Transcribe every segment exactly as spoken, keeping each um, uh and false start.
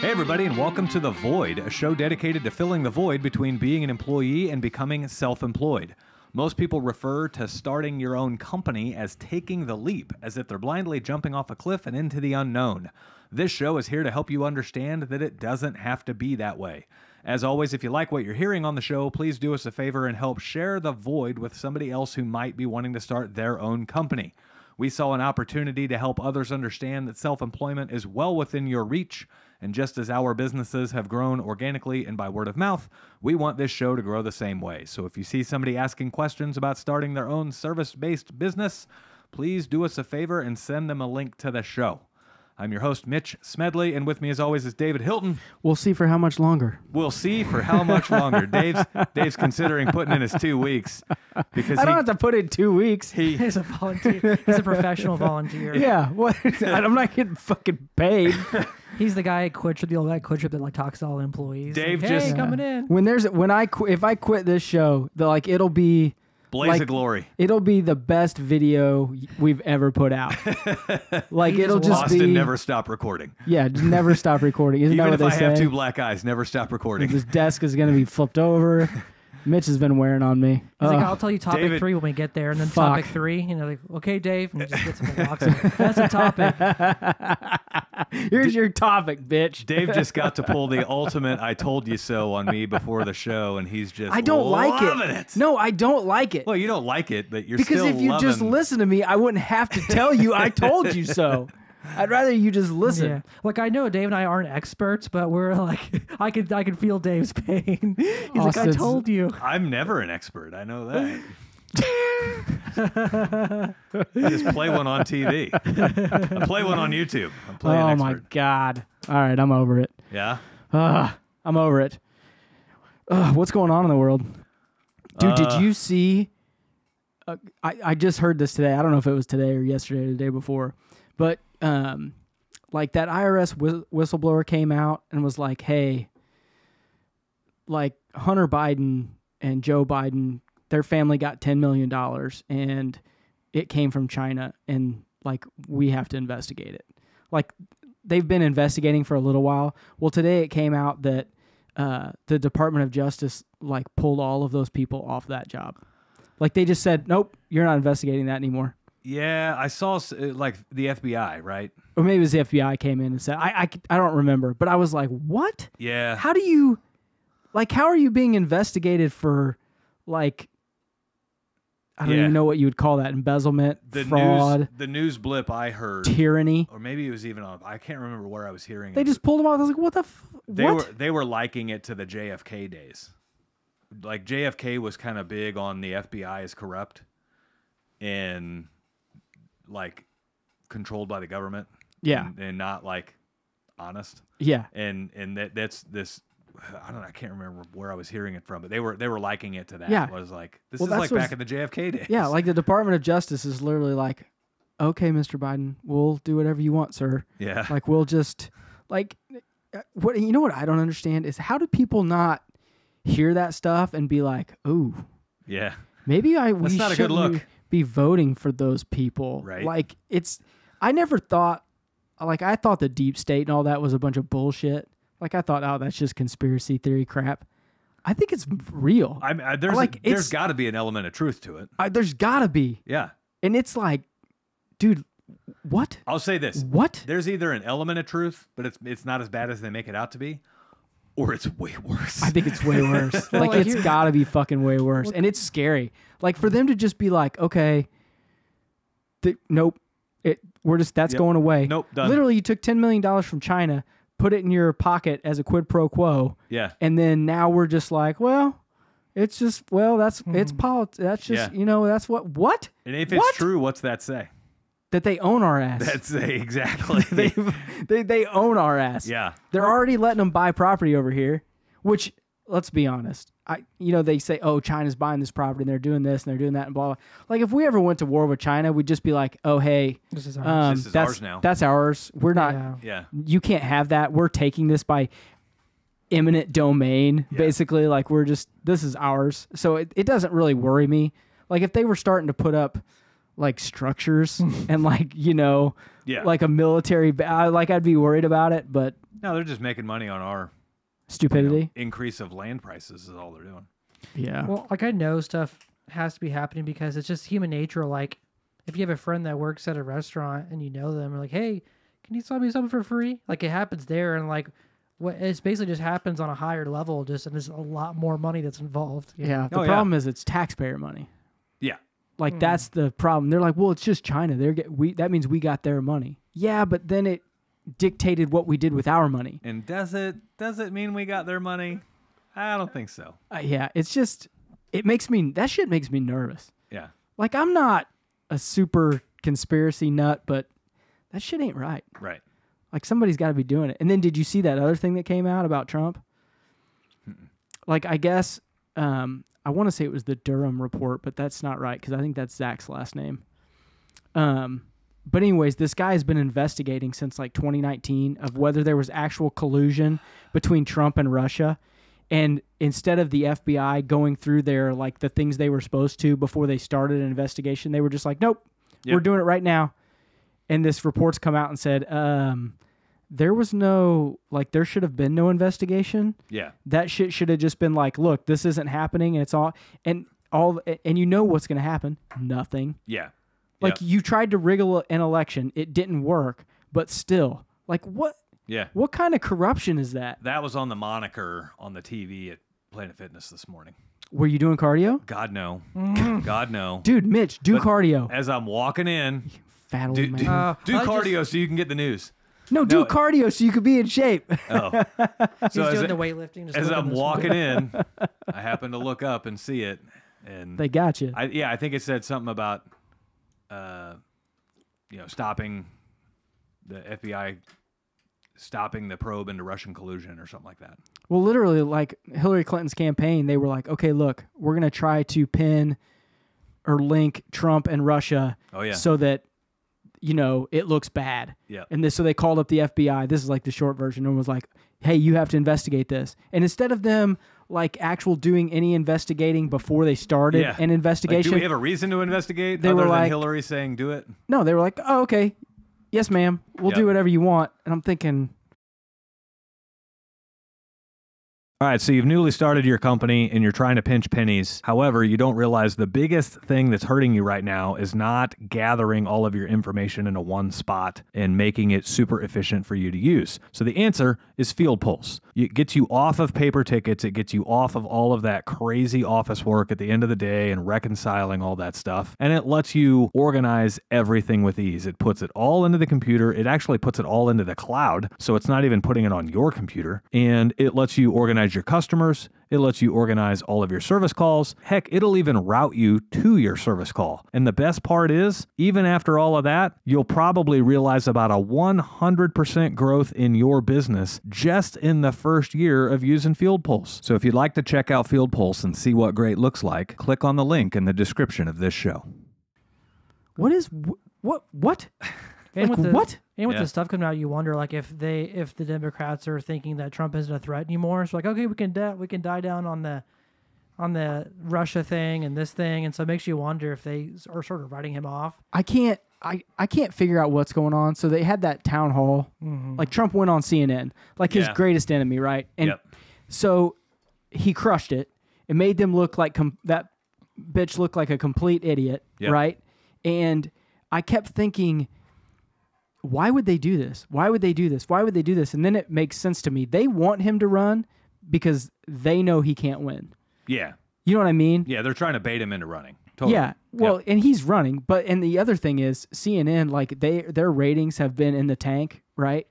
Hey everybody, and welcome to The Void, a show dedicated to filling the void between being an employee and becoming self-employed. Most people refer to starting your own company as taking the leap, as if they're blindly jumping off a cliff and into the unknown. This show is here to help you understand that it doesn't have to be that way. As always, if you like what you're hearing on the show, please do us a favor and help share The Void with somebody else who might be wanting to start their own company. We saw an opportunity to help others understand that self-employment is well within your reach, and just as our businesses have grown organically and by word of mouth, we want this show to grow the same way. So if you see somebody asking questions about starting their own service-based business, please do us a favor and send them a link to the show. I'm your host, Mitch Smedley, and with me as always is David Hilton. We'll see for how much longer. We'll see for how much longer. Dave's Dave's considering putting in his two weeks. because I don't he, have to put in two weeks. He, he's a volunteer. He's a professional volunteer. Yeah. What? I'm not getting fucking paid. He's the guy at Quidtrip, the old guy at Quidtrip that like talks to all the employees. Dave like, hey, just coming yeah. in. When there's when I qu if I quit this show, the, like it'll be Blaze like, of glory. It'll be the best video we've ever put out. Like just it'll just Austin be... never stop recording. Yeah, just never stop recording. Isn't Even that what if they I say? have two black eyes, never stop recording. This desk is going to be flipped over. Mitch has been wearing on me. He's uh, like, I'll tell you topic David, three when we get there. And then fuck. topic three, you know, like, okay, Dave. And just get some blocks. That's a topic. Here's D your topic, bitch. Dave just got to pull the ultimate I told you so on me before the show. And he's just I don't like it. it. No, I don't like it. Well, you don't like it, but you're because still Because if you loving... just listen to me, I wouldn't have to tell you I told you so. I'd rather you just listen. Yeah. Like I know Dave and I aren't experts, but we're like, I could I could feel Dave's pain. He's Austin's, like, I told you. I'm never an expert. I know that. I just play one on T V. I play one on YouTube. I play oh an expert. my god! All right, I'm over it. Yeah, uh, I'm over it. Uh, what's going on in the world, dude? Uh, did you see? Uh, I I just heard this today. I don't know if it was today or yesterday or the day before. But um, like that I R S whistleblower came out and was like, hey, like Hunter Biden and Joe Biden, their family got ten million dollars and it came from China and like we have to investigate it. Like they've been investigating for a little while. Well, today it came out that uh, the Department of Justice like pulled all of those people off that job. Like they just said, nope, you're not investigating that anymore. Yeah, I saw like the F B I, right? Or maybe it was the F B I came in and said, I, I, I don't remember, but I was like, what? Yeah. How do you, like, how are you being investigated for, like, I don't yeah. even know what you would call that, embezzlement, the fraud. News, the news blip I heard. Tyranny. Or maybe it was even on, I can't remember where I was hearing they it. They just pulled them off. I was like, what the, f they what? Were, they were liking it to the J F K days. Like, J F K was kind of big on the F B I is corrupt and... like controlled by the government, yeah, and, and not like honest, yeah, and and that that's this. I don't know. I can't remember where I was hearing it from, but they were they were liking it to that. Yeah, I was like this well, is like back in the J F K days. Yeah, like the Department of Justice is literally like, okay, Mister Biden, we'll do whatever you want, sir. Yeah, like we'll just like what you know. What I don't understand is how do people not hear that stuff and be like, ooh, yeah, maybe I. That's not a good look. Be voting for those people. Right. Like it's, I never thought, like I thought the deep state and all that was a bunch of bullshit. Like I thought, oh, that's just conspiracy theory crap. I think it's real. I mean, there's like, a, there's gotta be an element of truth to it. I, there's gotta be. Yeah. And it's like, dude, what? I'll say this. What? There's either an element of truth, but it's, it's not as bad as they make it out to be. Or it's way worse. I think it's way worse. Like, it's got to be fucking way worse. And it's scary. Like, for them to just be like, okay, th nope, it, we're just, that's yep. going away. Nope, done. Literally, you took ten million dollars from China, put it in your pocket as a quid pro quo. Yeah. And then now we're just like, well, it's just, well, that's, mm. it's politics. That's just, yeah. you know, that's what, what? And if what? it's true, what's that say? That they own our ass. That's exactly. they, they they own our ass. Yeah. They're already letting them buy property over here, which let's be honest. I you know they say, "Oh, China's buying this property and they're doing this and they're doing that and blah blah." Like if we ever went to war with China, we'd just be like, "Oh, hey, this is ours. Um, this is that's, ours now. That's ours. We're not yeah. yeah. You can't have that. We're taking this by eminent domain, yeah. basically. Like we're just this is ours." So it it doesn't really worry me. Like if they were starting to put up like structures and like, you know, yeah. like a military, I, like I'd be worried about it, but. No, they're just making money on our stupidity. You know, increase of land prices is all they're doing. Yeah. Well, like I know stuff has to be happening because it's just human nature. Like if you have a friend that works at a restaurant and you know them, you're like, hey, can you sell me something for free? Like it happens there. And like, what it's basically just happens on a higher level, just and there's a lot more money that's involved. You know? Yeah. The oh, problem yeah. is it's taxpayer money. Yeah. Like mm. that's the problem. They're like, well, it's just China. They're get we that means we got their money. Yeah, but then it dictated what we did with our money. And does it does it mean we got their money? I don't think so. Uh, yeah, it's just it makes me that shit makes me nervous. Yeah. Like I'm not a super conspiracy nut, but that shit ain't right. Right. Like, somebody's got to be doing it. And then did you see that other thing that came out about Trump? Mm-mm. Like, I guess, um, I want to say it was the Durham report, but that's not right because I think that's Zach's last name. Um, but anyways, this guy has been investigating since, like, twenty nineteen of whether there was actual collusion between Trump and Russia. And instead of the F B I going through their, like, the things they were supposed to before they started an investigation, they were just like, nope, yep. we're doing it right now. And this report's come out and said, um, there was no, like, there should have been no investigation. Yeah. That shit should have just been like, look, this isn't happening. And it's all, and all, and you know what's going to happen. Nothing. Yeah. Like, yeah. you tried to wriggle an election. It didn't work, but still, like, what? Yeah. What kind of corruption is that? That was on the moniker on the T V at Planet Fitness this morning. Were you doing cardio? God, no. Mm. God, no. Dude, Mitch, do but cardio. As I'm walking in. Fat old do, man. Do, uh, do cardio just... so you can get the news. No, do no. cardio so you can be in shape. Oh. So he's doing it, the weightlifting. Just as I'm walking in, I happen to look up and see it. And they got you. I, yeah, I think it said something about uh, you know, stopping the F B I, stopping the probe into Russian collusion or something like that. Well, literally, like Hillary Clinton's campaign, they were like, okay, look, we're going to try to pin or link Trump and Russia oh, yeah. so that you know, it looks bad. Yeah. And this, so they called up the F B I. This is like the short version. And was like, hey, you have to investigate this. And instead of them like actual doing any investigating before they started yeah. an investigation. Like, do we have a reason to investigate they other were than like, Hillary saying do it? No, they were like, oh, okay. Yes, ma'am. We'll yep. do whatever you want. And I'm thinking. All right, so you've newly started your company and you're trying to pinch pennies. However, you don't realize the biggest thing that's hurting you right now is not gathering all of your information into one spot and making it super efficient for you to use. So the answer is FieldPulse. It gets you off of paper tickets. It gets you off of all of that crazy office work at the end of the day and reconciling all that stuff. And it lets you organize everything with ease. It puts it all into the computer. It actually puts it all into the cloud. So it's not even putting it on your computer. And it lets you organize your customers. It lets you organize all of your service calls. Heck, it'll even route you to your service call. And the best part is, even after all of that, you'll probably realize about a one hundred percent growth in your business just in the first year of using FieldPulse. So if you'd like to check out FieldPulse and see what great looks like, click on the link in the description of this show. What is, what, what? And like, with the, what? And with yeah. the stuff coming out, you wonder like if they, if the Democrats are thinking that Trump isn't a threat anymore. So like, okay, we can de- we can die down on the, on the Russia thing and this thing, and so it makes you wonder if they are sort of writing him off. I can't, I, I can't figure out what's going on. So they had that town hall, mm-hmm. like Trump went on C N N, like his yeah. greatest enemy, right? And yep. so he crushed it. It made them look like com- that bitch looked like a complete idiot, yep. right? And I kept thinking. Why would they do this? Why would they do this? Why would they do this? And then it makes sense to me. They want him to run because they know he can't win. Yeah. You know what I mean? Yeah, they're trying to bait him into running. Totally. Yeah. Well, yep. and he's running, but and the other thing is C N N, like they their ratings have been in the tank, right?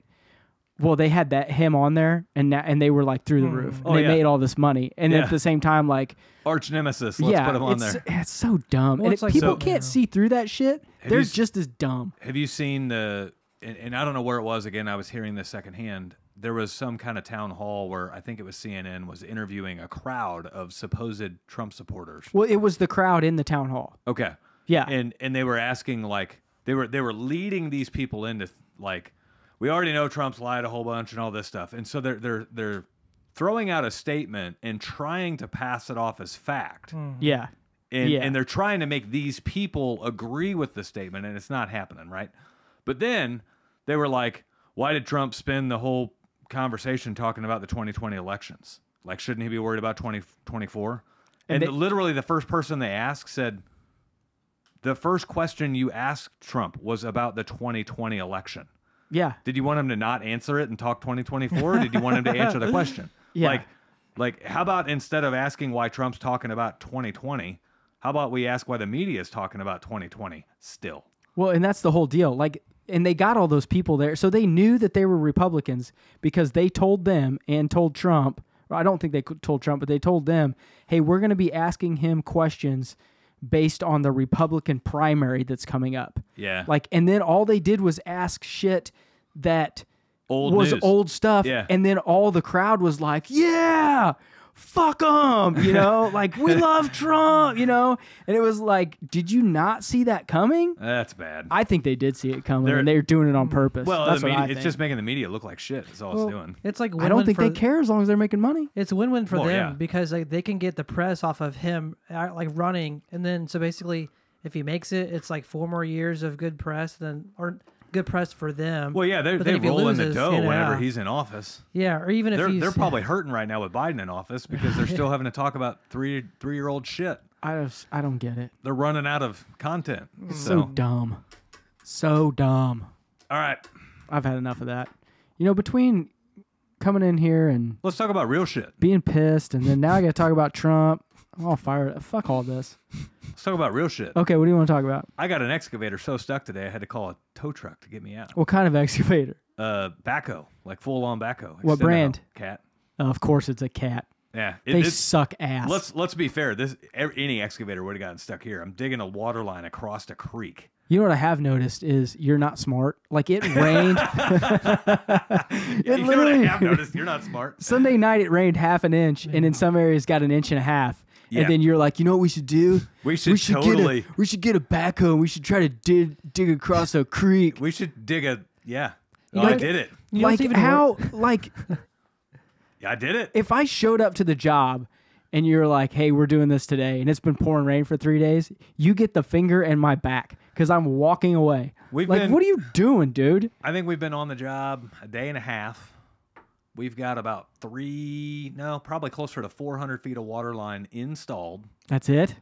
Well, they had that him on there, and now, and they were like through the roof. Mm. And oh, they yeah. made all this money, and yeah. at the same time, like arch nemesis. Let's yeah, put him on it's, there. It's so dumb, well, and it's it, like, people so, can't yeah. see through that shit. Have They're you, just as dumb. Have you seen the? And, and I don't know where it was. Again, I was hearing this secondhand. There was some kind of town hall where I think it was C N N was interviewing a crowd of supposed Trump supporters. Well, it was the crowd in the town hall. Okay. Yeah. And and they were asking like they were they were leading these people into like we already know Trump's lied a whole bunch and all this stuff. And so they're they're they're throwing out a statement and trying to pass it off as fact. Mm-hmm. Yeah. And, yeah. and they're trying to make these people agree with the statement, and it's not happening, right? But then they were like, why did Trump spend the whole conversation talking about the twenty twenty elections? Like, shouldn't he be worried about twenty twenty-four? And, and they, literally the first person they asked said, the first question you asked Trump was about the twenty twenty election. Yeah. Did you want him to not answer it and talk twenty twenty-four? Or did you want him to answer the question? Yeah. Like, like, how about instead of asking why Trump's talking about twenty twenty, how about we ask why the media is talking about twenty twenty still? Well, and that's the whole deal. Like, and they got all those people there. So they knew that they were Republicans because they told them and told Trump, I don't think they told Trump, but they told them, hey, we're going to be asking him questions based on the Republican primary that's coming up. Yeah. Like, and then all they did was ask shit that old was news. old stuff. Yeah. And then all the crowd was like, yeah, fuck them, you know, like, we love Trump, you know? And it was like, did you not see that coming? That's bad. I think they did see it coming, they're, and they were doing it on purpose. Well, That's what media, I think. It's just making the media look like shit is all well, it's doing. It's like win-win I don't think they care as long as they're making money. It's win-win for well, them yeah. because like, they can get the press off of him like running, and then so basically if he makes it, it's like four more years of good press, then or good press for them. Well, yeah, they roll loses, in the dough you know, whenever he's in office. Yeah, or even if they're, he's... They're probably hurting right now with Biden in office because they're still having to talk about three three-year-old shit. I, just, I don't get it. They're running out of content. So. so dumb. So dumb. All right. I've had enough of that. You know, between coming in here and... Let's talk about real shit. Being pissed, and then now I got to talk about Trump. I'm all fired up. Fuck all this. Let's talk about real shit. Okay, what do you want to talk about? I got an excavator so stuck today, I had to call a tow truck to get me out. What kind of excavator? Uh, backhoe, like full-on backhoe. Like what brand? Cat. Uh, of course, it's a Cat. Yeah, it, they suck ass. Let's let's be fair. This any excavator would have gotten stuck here. I'm digging a water line across a creek. You know what I have noticed is you're not smart. Like, it rained. it you know what I have noticed? You're not smart. Sunday night, it rained half an inch, and in some areas, got an inch and a half. Yeah. And then you're like, you know what we should do? We should, we should totally. Get a, we should get a backhoe. And we should try to dig dig across a creek. We should dig a yeah. Oh, like, I did it. You like even how work. like? Yeah, I did it. If I showed up to the job, and you're like, hey, we're doing this today, and it's been pouring rain for three days, you get the finger in my back because I'm walking away. We've like, been, what are you doing, dude? I think we've been on the job a day and a half. We've got about three, no, probably closer to four hundred feet of water line installed. That's it?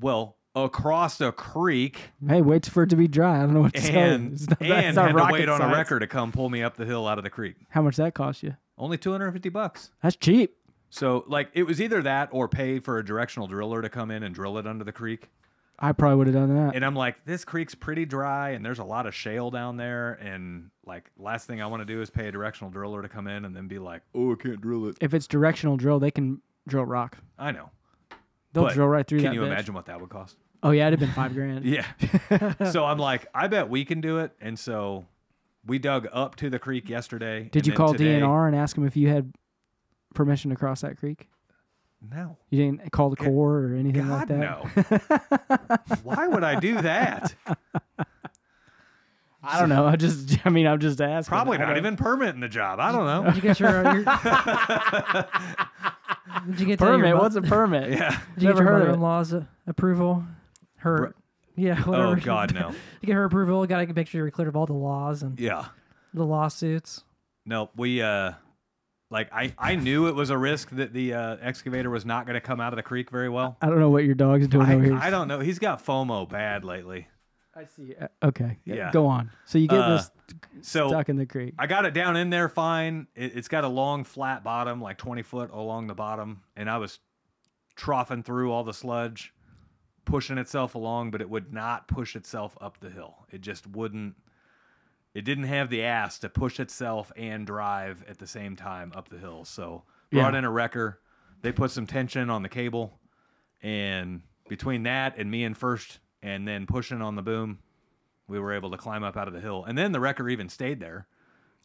Well, across a creek. Hey, waits for it to be dry. I don't know what to say. And, it's not, and had to wait on science. a wrecker to come pull me up the hill out of the creek. How much that cost you? Only two hundred fifty bucks. That's cheap. So, like, it was either that or pay for a directional driller to come in and drill it under the creek. I probably would have done that. And I'm like, this creek's pretty dry, and there's a lot of shale down there, and, like, last thing I want to do is pay a directional driller to come in and then be like, oh, I can't drill it. If it's directional drill, they can drill rock. I know. They'll but drill right through that Can you bitch. imagine what that would cost? Oh, yeah, it'd have been five grand. Yeah. So I'm like, I bet we can do it, and so we dug up to the creek yesterday. Did you call today, D N R and ask them if you had permission to cross that creek? No. You didn't call the Corps or anything God, like that? No. Why would I do that? I don't know. I just, I mean, I'm just asking. Probably not even permitting the job. I don't know. Did you get your... your did you get permit? Your What's a permit? Yeah. Did you Never get your mother-in-law's approval? Her... Br yeah, whatever. Oh, God, no. You get her approval. Got to make sure you're clear of all the laws and... Yeah. The lawsuits. No, we, uh... Like, I, I knew it was a risk that the uh, excavator was not going to come out of the creek very well. I don't know what your dog's doing I, over here. I don't know. He's got FOMO bad lately. I see. Uh, okay. Yeah. Go on. So you get uh, this so stuck in the creek. I got it down in there fine. It, it's got a long, flat bottom, like twenty foot along the bottom. And I was troughing through all the sludge, pushing itself along, but it would not push itself up the hill. It just wouldn't. It didn't have the ass to push itself and drive at the same time up the hill. So brought yeah. in a wrecker. They put some tension on the cable. And between that and me in first and then pushing on the boom, we were able to climb up out of the hill. And then the wrecker even stayed there.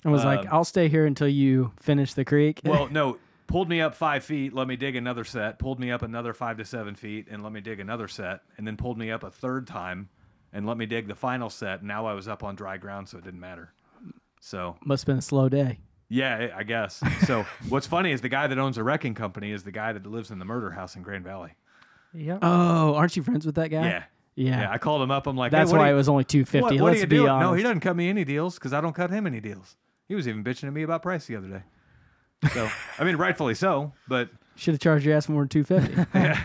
And was um, like, I'll stay here until you finish the creek. Well, no. Pulled me up five feet, let me dig another set. Pulled me up another five to seven feet and let me dig another set. And then pulled me up a third time. And let me dig the final set. Now I was up on dry ground, so it didn't matter. So must have been a slow day. Yeah, I guess. So what's funny is the guy that owns a wrecking company is the guy that lives in the murder house in Grand Valley. Yep. Oh, aren't you friends with that guy? Yeah. Yeah. yeah I called him up. I'm like, that's hey, why it was only two hundred fifty dollars. What, what Let's do you be do? honest. No, he doesn't cut me any deals because I don't cut him any deals. He was even bitching at me about price the other day. So, I mean, rightfully so, but... Should have charged your ass more than two hundred fifty dollars. Yeah.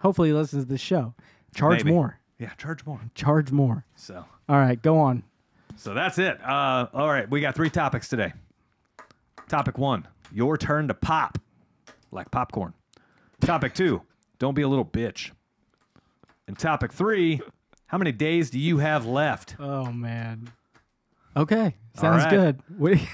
Hopefully he listens to this show. Charge Maybe. more. Yeah, charge more. Charge more. So. All right, go on. So that's it. Uh, all right, we got three topics today. Topic one, your turn to pop, like popcorn. Topic two, don't be a little bitch. And topic three, how many days do you have left? Oh, man. Okay, sounds right. good. We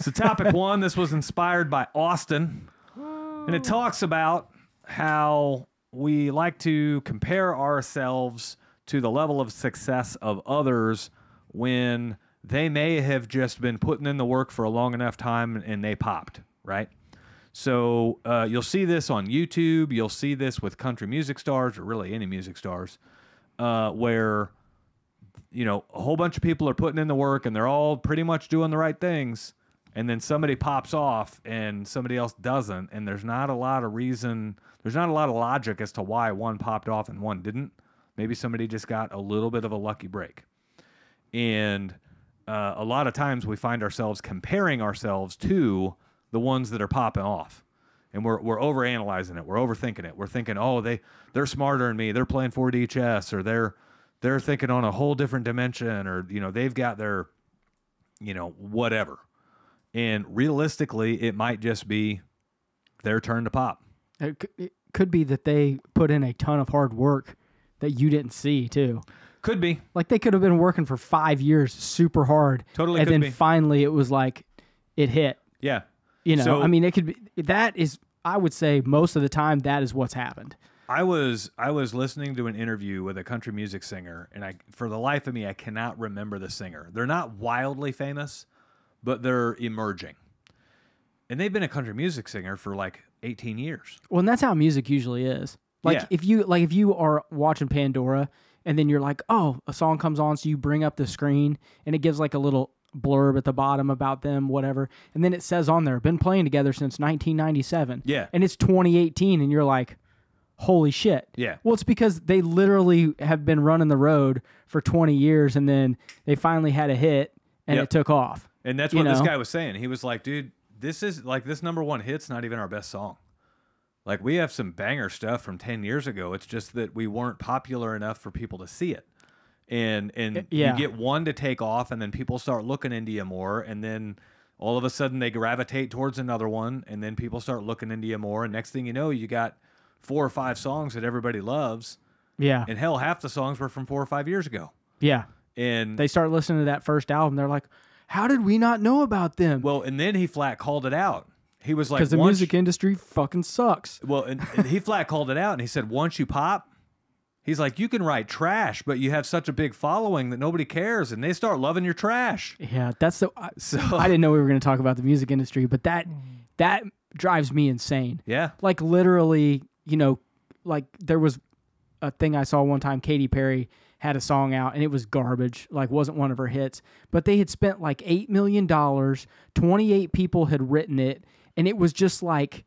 so topic one, this was inspired by Austin. And it talks about how we like to compare ourselves to the level of success of others when they may have just been putting in the work for a long enough time and they popped, right? So uh, you'll see this on YouTube. You'll see this with country music stars or really any music stars uh, where, you know, a whole bunch of people are putting in the work and they're all pretty much doing the right things. And then somebody pops off and somebody else doesn't. And there's not a lot of reason, there's not a lot of logic as to why one popped off and one didn't. Maybe somebody just got a little bit of a lucky break. And uh, a lot of times we find ourselves comparing ourselves to the ones that are popping off. And we're, we're overanalyzing it. We're overthinking it. We're thinking, oh, they, they're smarter than me. They're playing four D chess, or they're, they're thinking on a whole different dimension, or, you know, they've got their, you know, whatever. And realistically, it might just be their turn to pop. It could be that they put in a ton of hard work that you didn't see, too. Could be. Like, they could have been working for five years super hard. Totally could be. And then finally, it was like, it hit. Yeah. You know, so, I mean, it could be. That is, I would say, most of the time, that is what's happened. I was, I was listening to an interview with a country music singer, and I, for the life of me, I cannot remember the singer. They're not wildly famous, but they're emerging. And they've been a country music singer for like eighteen years. Well, and that's how music usually is. Like, yeah. if you like if you are watching Pandora and then you're like, "Oh, a song comes on," so you bring up the screen and it gives like a little blurb at the bottom about them, whatever. And then it says on there, "Been playing together since nineteen ninety-seven." Yeah. And it's twenty eighteen and you're like, "Holy shit." Yeah. Well, it's because they literally have been running the road for twenty years and then they finally had a hit and yep. it took off. And that's what you know. this guy was saying. He was like, dude, this is like this number one hit's not even our best song. Like, we have some banger stuff from ten years ago. It's just that we weren't popular enough for people to see it. And and yeah. you get one to take off, and then people start looking into you more. And then all of a sudden they gravitate towards another one. And then people start looking into you more. And next thing you know, you got four or five songs that everybody loves. Yeah. And hell, half the songs were from four or five years ago. Yeah. And they start listening to that first album. They're like, how did we not know about them? Well, and then he flat called it out. He was like, because the music industry fucking sucks. Well, and, and he flat called it out, and he said, once you pop, he's like, you can write trash, but you have such a big following that nobody cares, and they start loving your trash. Yeah, that's the. I, so I didn't know we were going to talk about the music industry, but that that drives me insane. Yeah, like literally, you know, like there was a thing I saw one time, Katy Perry had a song out, and it was garbage, like wasn't one of her hits. But they had spent like eight million dollars, twenty-eight people had written it, and it was just like,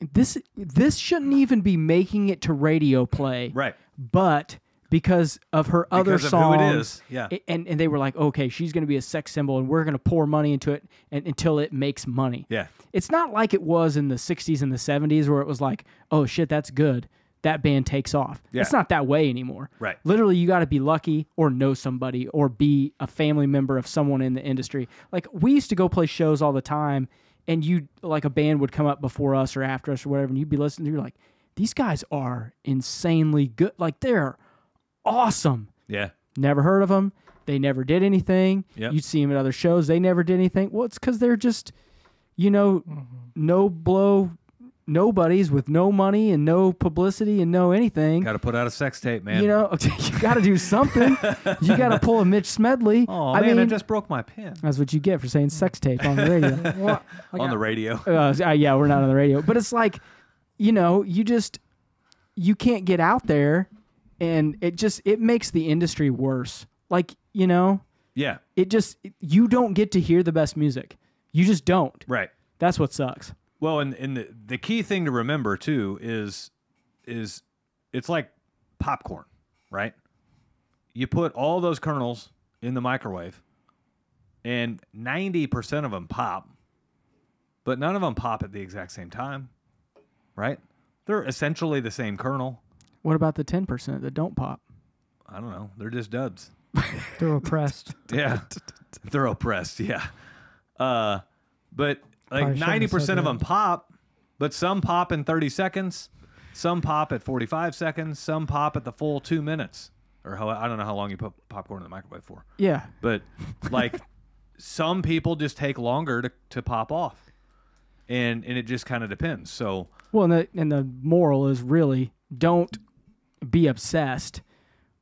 this this shouldn't even be making it to radio play. Right. But because of her other because songs, of who it is. Yeah. It, and, and they were like, okay, she's going to be a sex symbol, and we're going to pour money into it and, until it makes money. Yeah. It's not like it was in the sixties and the seventies where it was like, oh, shit, that's good. That band takes off. Yeah. It's not that way anymore. Right. Literally, you got to be lucky or know somebody or be a family member of someone in the industry. Like, we used to go play shows all the time, and you like a band would come up before us or after us or whatever, and you'd be listening to, you're like, these guys are insanely good. Like, they're awesome. Yeah. Never heard of them. They never did anything. Yep. You'd see them at other shows. They never did anything. Well, it's because they're just, you know, mm-hmm. no blow... nobodies with no money and no publicity and no anything. Got to put out a sex tape, man. You know, you got to do something. You got to pull a Mitch Smedley. Oh, I man, mean, I just broke my pen. That's what you get for saying sex tape on the radio. Well, like, on the radio. Uh, uh, yeah, we're not on the radio. But it's like, you know, you just, you can't get out there, and it just, it makes the industry worse. Like, you know. Yeah. It just, you don't get to hear the best music. You just don't. Right. That's what sucks. Well, and, and the, the key thing to remember, too, is is it's like popcorn, right? You put all those kernels in the microwave and ninety percent of them pop, but none of them pop at the exact same time, right? They're essentially the same kernel. What about the ten percent that don't pop? I don't know. They're just duds. They're oppressed. Yeah. They're oppressed, yeah. Uh, but like ninety percent of them pop, but some pop in thirty seconds, some pop at forty-five seconds, some pop at the full two minutes. Or how, I don't know how long you put popcorn in the microwave for. Yeah. But like some people just take longer to, to pop off. And and it just kind of depends. So well, and the, and the moral is really don't be obsessed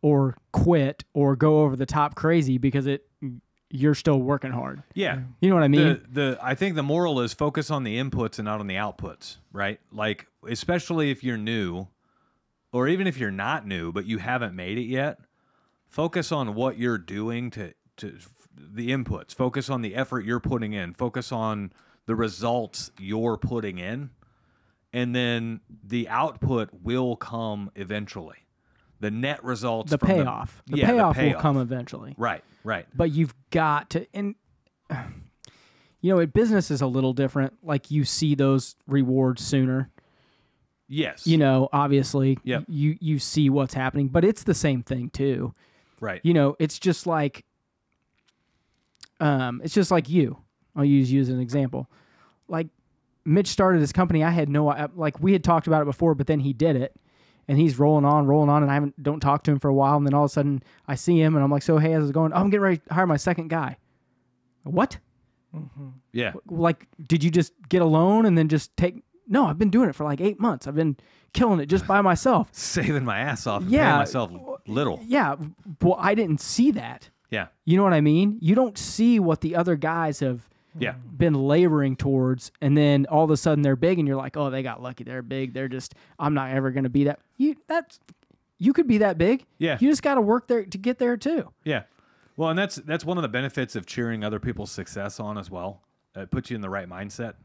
or quit or go over the top crazy because it you're still working hard. Yeah. You know what I mean? The, the I think the moral is focus on the inputs and not on the outputs, right? Like especially if you're new or even if you're not new but you haven't made it yet, focus on what you're doing to to the inputs. Focus on the effort you're putting in. Focus on the results you're putting in, and then the output will come eventually. The net results, the payoff, the, the, yeah, payoff the payoff will come eventually. Right, right. But you've got to, and you know, in business is a little different. Like you see those rewards sooner. Yes. You know, obviously, yep. you you see what's happening, but it's the same thing too. Right. You know, it's just like, um, it's just like you. I'll use you as an example. Like, Mitch started his company. I had no idea. Like, we had talked about it before, but then he did it. And he's rolling on, rolling on, and I haven't, don't talk to him for a while. And then all of a sudden, I see him, and I'm like, so, hey, how's it going? Oh, I'm getting ready to hire my second guy. What? Mm-hmm. Yeah. Like, did you just get a loan and then just take... No, I've been doing it for like eight months. I've been killing it just by myself. Saving my ass off and yeah, paying myself little. Yeah. Well, I didn't see that. Yeah. You know what I mean? You don't see what the other guys have... Yeah, been laboring towards, and then all of a sudden they're big, and you're like, oh, they got lucky. They're big. They're just, I'm not ever going to be that. You that's, you could be that big. Yeah, you just got to work there to get there too. Yeah, well, and that's that's one of the benefits of cheering other people's success on as well. It puts you in the right mindset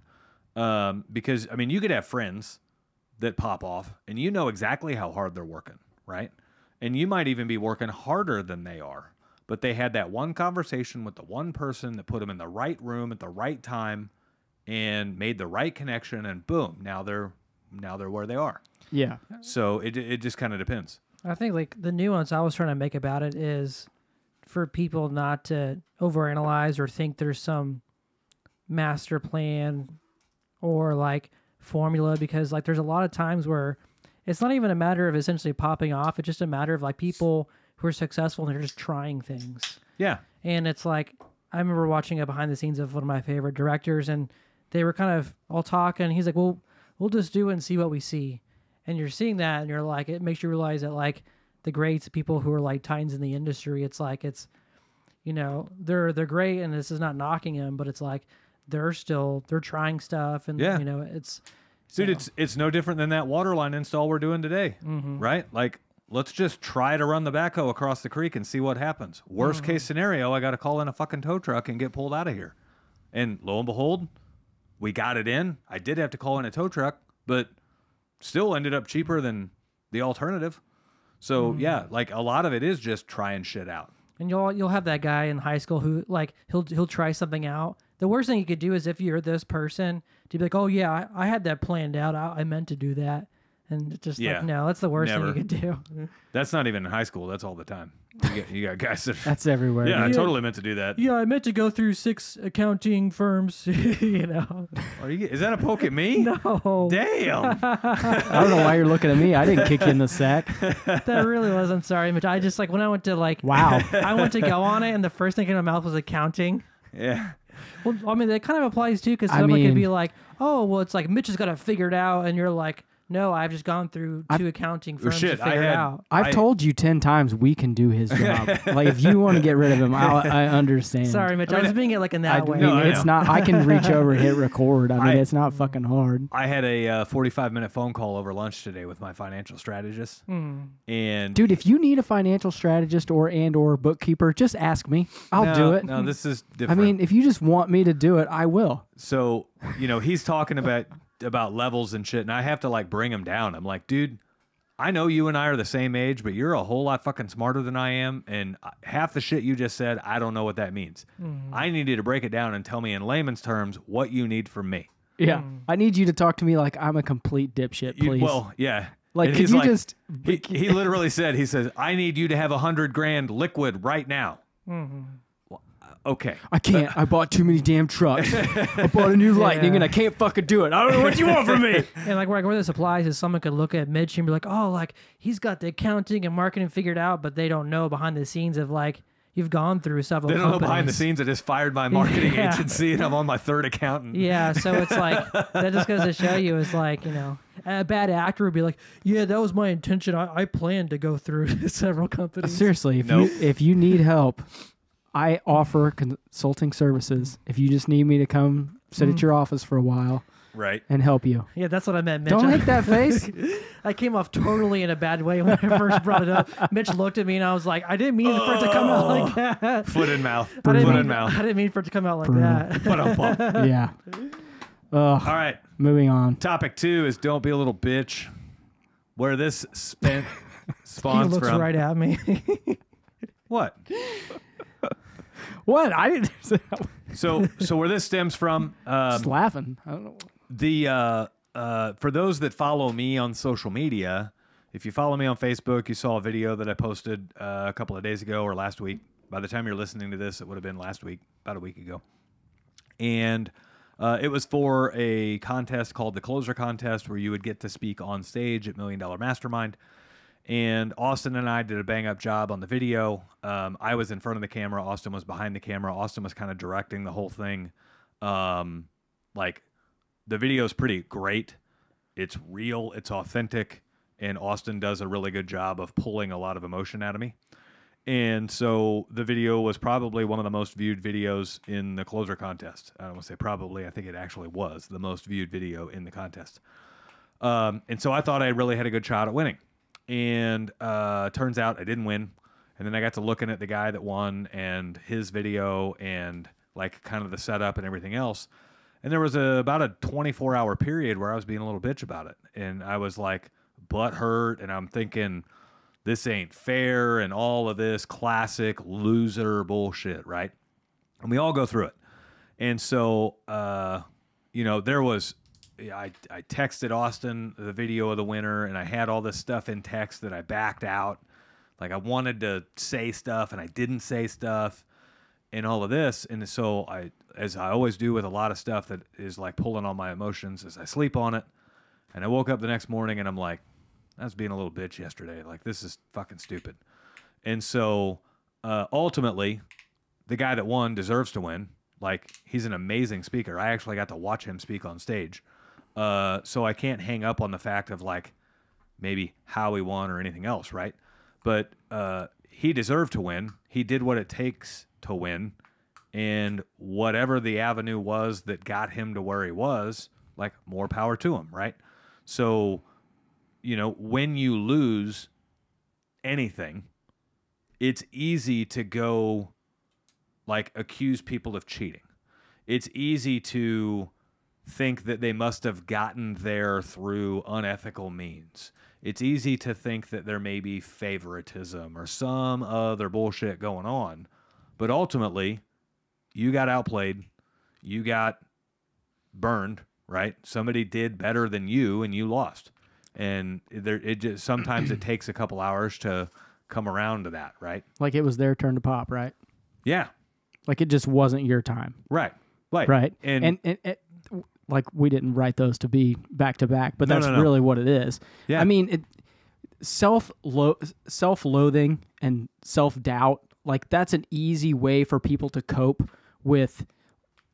um, because I mean, you could have friends that pop off, and you know exactly how hard they're working, right? And you might even be working harder than they are. But they had that one conversation with the one person that put them in the right room at the right time and made the right connection, and boom, now they're now they're where they are. Yeah. So it it just kind of depends. I think like the nuance I was trying to make about it is for people not to overanalyze or think there's some master plan or like formula, because like there's a lot of times where it's not even a matter of essentially popping off, it's just a matter of like people who are successful and they're just trying things. Yeah. And it's like, I remember watching a behind the scenes of one of my favorite directors, and they were kind of all talking. He's like, well, we'll just do it and see what we see. And you're seeing that, and you're like, it makes you realize that like the greats, people who are like titans in the industry, it's like, it's, you know, they're, they're great, and this is not knocking them, but it's like, they're still, they're trying stuff. And yeah. you know, it's, dude, you know. it's, it's no different than that waterline install we're doing today. Mm-hmm. Right? Like, let's just try to run the backhoe across the creek and see what happens. Worst case scenario, I got to call in a fucking tow truck and get pulled out of here. And lo and behold, we got it in. I did have to call in a tow truck, but still ended up cheaper than the alternative. So, mm. yeah, like a lot of it is just trying shit out. And you'll you'll have that guy in high school who, like, he'll he'll try something out. The worst thing you could do is if you're this person, to be like, oh, yeah, I, I had that planned out. I, I meant to do that. And just yeah, like, no, that's the worst never. thing you could do. That's not even in high school. That's all the time. You got, you got guys that are, that's everywhere. Yeah, yeah, I totally meant to do that. Yeah, I meant to go through six accounting firms, you know. Are you, is that a poke at me? No. Damn. I don't know why you're looking at me. I didn't kick you in the sack. That really was. I'm sorry, Mitch. I just, like, when I went to, like... Wow. I went to go on it, and the first thing in my mouth was accounting. Yeah. Well, I mean, that kind of applies, too, because somebody could be like, oh, well, it's like, Mitch has got to figure it out, and you're like... No, I've just gone through two I've, accounting firms shit, to figure had, it out. I've I, told you ten times we can do his job. Like, if you want to get rid of him, I'll, I understand. Sorry, Mitch. I, mean, I was being it like in that I, way. No, I mean, it's not. I can reach over, hit record. I mean, I, it's not fucking hard. I had a forty-five minute uh, phone call over lunch today with my financial strategist. Mm. And dude, if you need a financial strategist or and or bookkeeper, just ask me. I'll no, do it. No, this is different. I mean, if you just want me to do it, I will. So, you know, he's talking about... about levels and shit, and I have to like bring him down. I'm like, dude, I know you and I are the same age, but you're a whole lot fucking smarter than I am. And half the shit you just said, I don't know what that means. Mm. I need you to break it down and tell me in layman's terms what you need from me. Yeah. Mm. I need you to talk to me like I'm a complete dipshit, please. You, well, yeah. Like, could you like, just... He, he literally said, he says, I need you to have a hundred grand liquid right now. Mm-hmm. Okay. I can't. I bought too many damn trucks. I bought a new Lightning, yeah. and I can't fucking do it. I don't know what you want from me. And like where, where this applies is someone could look at midstream and be like, oh, like he's got the accounting and marketing figured out, but they don't know behind the scenes of like you've gone through several They don't companies. Know behind the scenes I just fired my marketing yeah. agency and I'm on my third accountant. Yeah, so it's like that just goes to show you is like, you know, a bad actor would be like, yeah, that was my intention. I, I planned to go through several companies. Seriously, if, nope. you, if you need help... I offer consulting services if you just need me to come sit mm. at your office for a while right, and help you. Yeah, that's what I meant, Mitch. Don't make that face. I came off totally in a bad way when I first brought it up. Mitch looked at me and I was like, I didn't mean oh, for it to come out like that. Foot in mouth. Foot mean, in mouth. I didn't mean for it to come out like that. Yeah. Ugh. All right. Moving on. Topic two is don't be a little bitch. Where this spent spawns he looks from. Right at me. What? What I didn't say that. so so where this stems from, um, just laughing. I don't know the uh, uh, for those that follow me on social media. If you follow me on Facebook, you saw a video that I posted uh, a couple of days ago or last week. By the time you're listening to this, it would have been last week, about a week ago, and uh, it was for a contest called the Closer Contest, where you would get to speak on stage at Million Dollar Mastermind. And Austin and I did a bang-up job on the video. Um, I was in front of the camera. Austin was behind the camera. Austin was kind of directing the whole thing. Um, like, the video's pretty great. It's real. It's authentic. And Austin does a really good job of pulling a lot of emotion out of me. And so the video was probably one of the most viewed videos in the Closer Contest. I don't want to say probably. I think it actually was the most viewed video in the contest. Um, and so I thought I really had a good shot at winning. And uh, turns out I didn't win. And then I got to looking at the guy that won and his video and like kind of the setup and everything else. And there was a, about a twenty-four hour period where I was being a little bitch about it. And I was like butthurt and I'm thinking this ain't fair and all of this classic loser bullshit, right? And we all go through it. And so, uh, you know, there was... I, I texted Austin the video of the winner, and I had all this stuff in text that I backed out. Like, I wanted to say stuff, and I didn't say stuff, and all of this. And so, I, as I always do with a lot of stuff that is, like, pulling on my emotions, is I sleep on it. And I woke up the next morning, and I'm like, I was being a little bitch yesterday. Like, this is fucking stupid. And so, uh, ultimately, the guy that won deserves to win. Like, he's an amazing speaker. I actually got to watch him speak on stage. Uh, so I can't hang up on the fact of like maybe how he won or anything else, right? But uh, he deserved to win. He did what it takes to win, and whatever the avenue was that got him to where he was, like more power to him, right? So, you know, when you lose anything, it's easy to go like accuse people of cheating. It's easy to think that they must have gotten there through unethical means. It's easy to think that there may be favoritism or some other bullshit going on, but ultimately you got outplayed, you got burned, right? Somebody did better than you and you lost. And there, it just, sometimes it takes a couple hours to come around to that, right? Like it was their turn to pop, right? Yeah. Like it just wasn't your time. Right. Right. Right. And, and, and, and like we didn't write those to be back to back, but that's no, no, no. really what it is. Yeah. I mean, it, self lo self-loathing and self-doubt, like that's an easy way for people to cope with.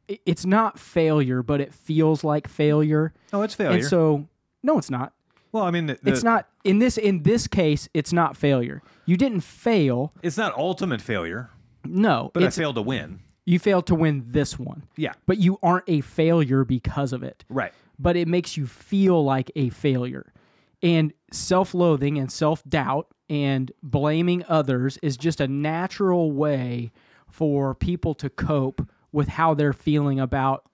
It's not failure, but it feels like failure. Oh, it's failure. And so, no, it's not. Well, I mean, the, the, it's not in this in this case. It's not failure. You didn't fail. It's not ultimate failure. No, but I failed to win. You failed to win this one. Yeah. But you aren't a failure because of it. Right. But it makes you feel like a failure. And self-loathing and self-doubt and blaming others is just a natural way for people to cope with how they're feeling about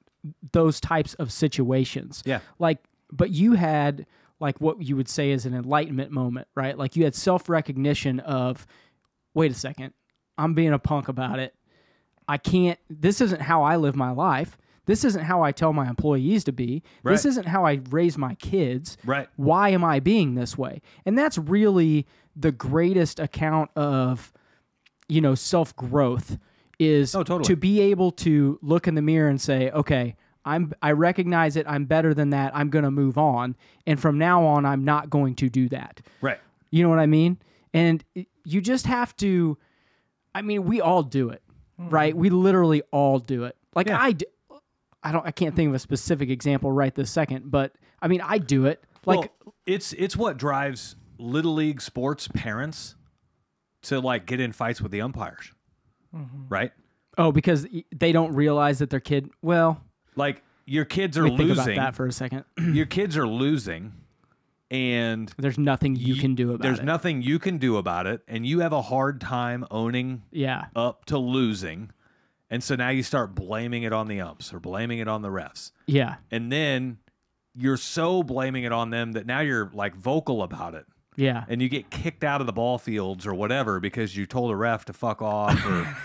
those types of situations. Yeah. Like, but you had... like what you would say is an enlightenment moment, right? Like you had self-recognition of, wait a second, I'm being a punk about it. I can't, this isn't how I live my life. This isn't how I tell my employees to be. Right. This isn't how I raise my kids. Right. Why am I being this way? And that's really the greatest account of, you know, self-growth is oh, totally. to be able to look in the mirror and say, okay, I'm, I recognize it. I'm better than that. I'm going to move on. And from now on, I'm not going to do that. Right. You know what I mean? And you just have to, I mean, we all do it, mm. right? We literally all do it. Like yeah. I do. I don't. I can't think of a specific example right this second, but I mean, I do it. Like well, it's it's what drives little league sports parents to like get in fights with the umpires, mm-hmm. right? Oh, because they don't realize that their kid. Well, like your kids are losing. Think about that for a second. Your kids are losing, and there's nothing you, you can do about there's it. There's nothing you can do about it, and you have a hard time owning. Yeah. Up to losing. And so now you start blaming it on the umps or blaming it on the refs. Yeah. And then you're so blaming it on them that now you're like vocal about it. Yeah. And you get kicked out of the ball fields or whatever because you told a ref to fuck off or,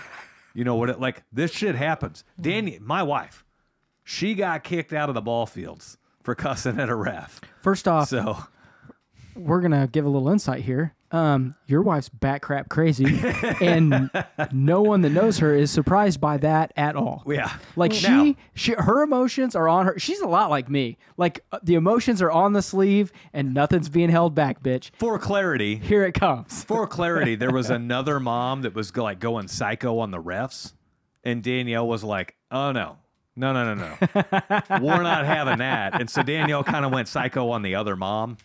you know, what? It, like this shit happens. Danielle, my wife, she got kicked out of the ball fields for cussing at a ref. First off, so we're going to give a little insight here. Um, your wife's bat crap crazy, and no one that knows her is surprised by that at all. Yeah, like now, she, she, her emotions are on her. She's a lot like me. Like uh, the emotions are on the sleeve, and nothing's being held back, bitch. For clarity, here it comes. For clarity, there was another mom that was like going psycho on the refs, and Danielle was like, "Oh no, no, no, no, no, we're not having that." And so Danielle kind of went psycho on the other mom.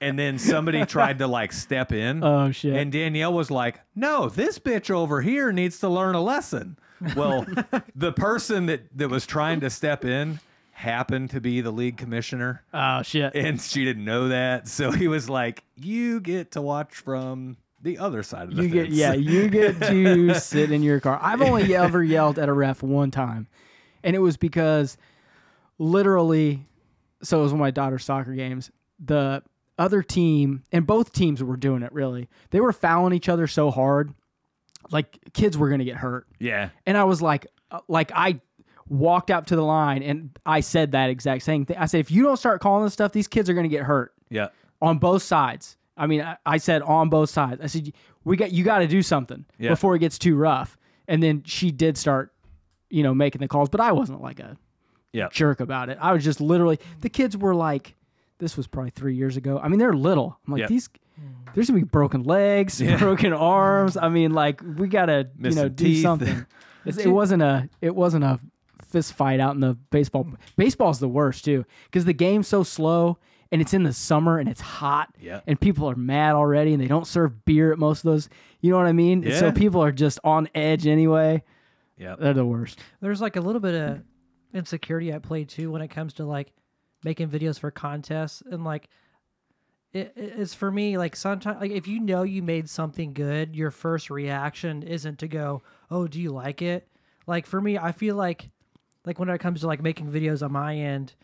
And then somebody tried to like step in. Oh shit! And Danielle was like, "No, this bitch over here needs to learn a lesson." Well, the person that that was trying to step in happened to be the league commissioner. Oh shit! And she didn't know that, so he was like, "You get to watch from the other side of the you fence. Get, yeah, you get to sit in your car." I've only ever yelled at a ref one time, and it was because literally, so it was one of my daughter's soccer games. The other team, and both teams were doing it really, they were fouling each other so hard, like kids were going to get hurt. Yeah. And I was like, like I walked out to the line and I said that exact same thing. I said, if you don't start calling this stuff, these kids are going to get hurt. Yeah. On both sides. I mean, I, I said on both sides. I said, we got, you got to do something yeah. before it gets too rough. And then she did start, you know, making the calls, but I wasn't like a yeah. jerk about it. I was just literally, the kids were like, this was probably three years ago. I mean, they're little. I'm like, yep. these, there's going to be broken legs, yeah. broken arms. I mean, like, we got to, you know, do teeth. something. It's, it wasn't a it wasn't a fist fight out in the baseball. Baseball's the worst, too, because the game's so slow, and it's in the summer, and it's hot, yep. and people are mad already, and they don't serve beer at most of those. You know what I mean? Yeah. So people are just on edge anyway. Yeah, they're the worst. There's, like, a little bit of insecurity at play, too, when it comes to, like, making videos for contests, and like it, it's for me, like sometimes, like if you know you made something good, your first reaction isn't to go, "Oh, do you like it?" Like for me, I feel like, like when it comes to like making videos on my end,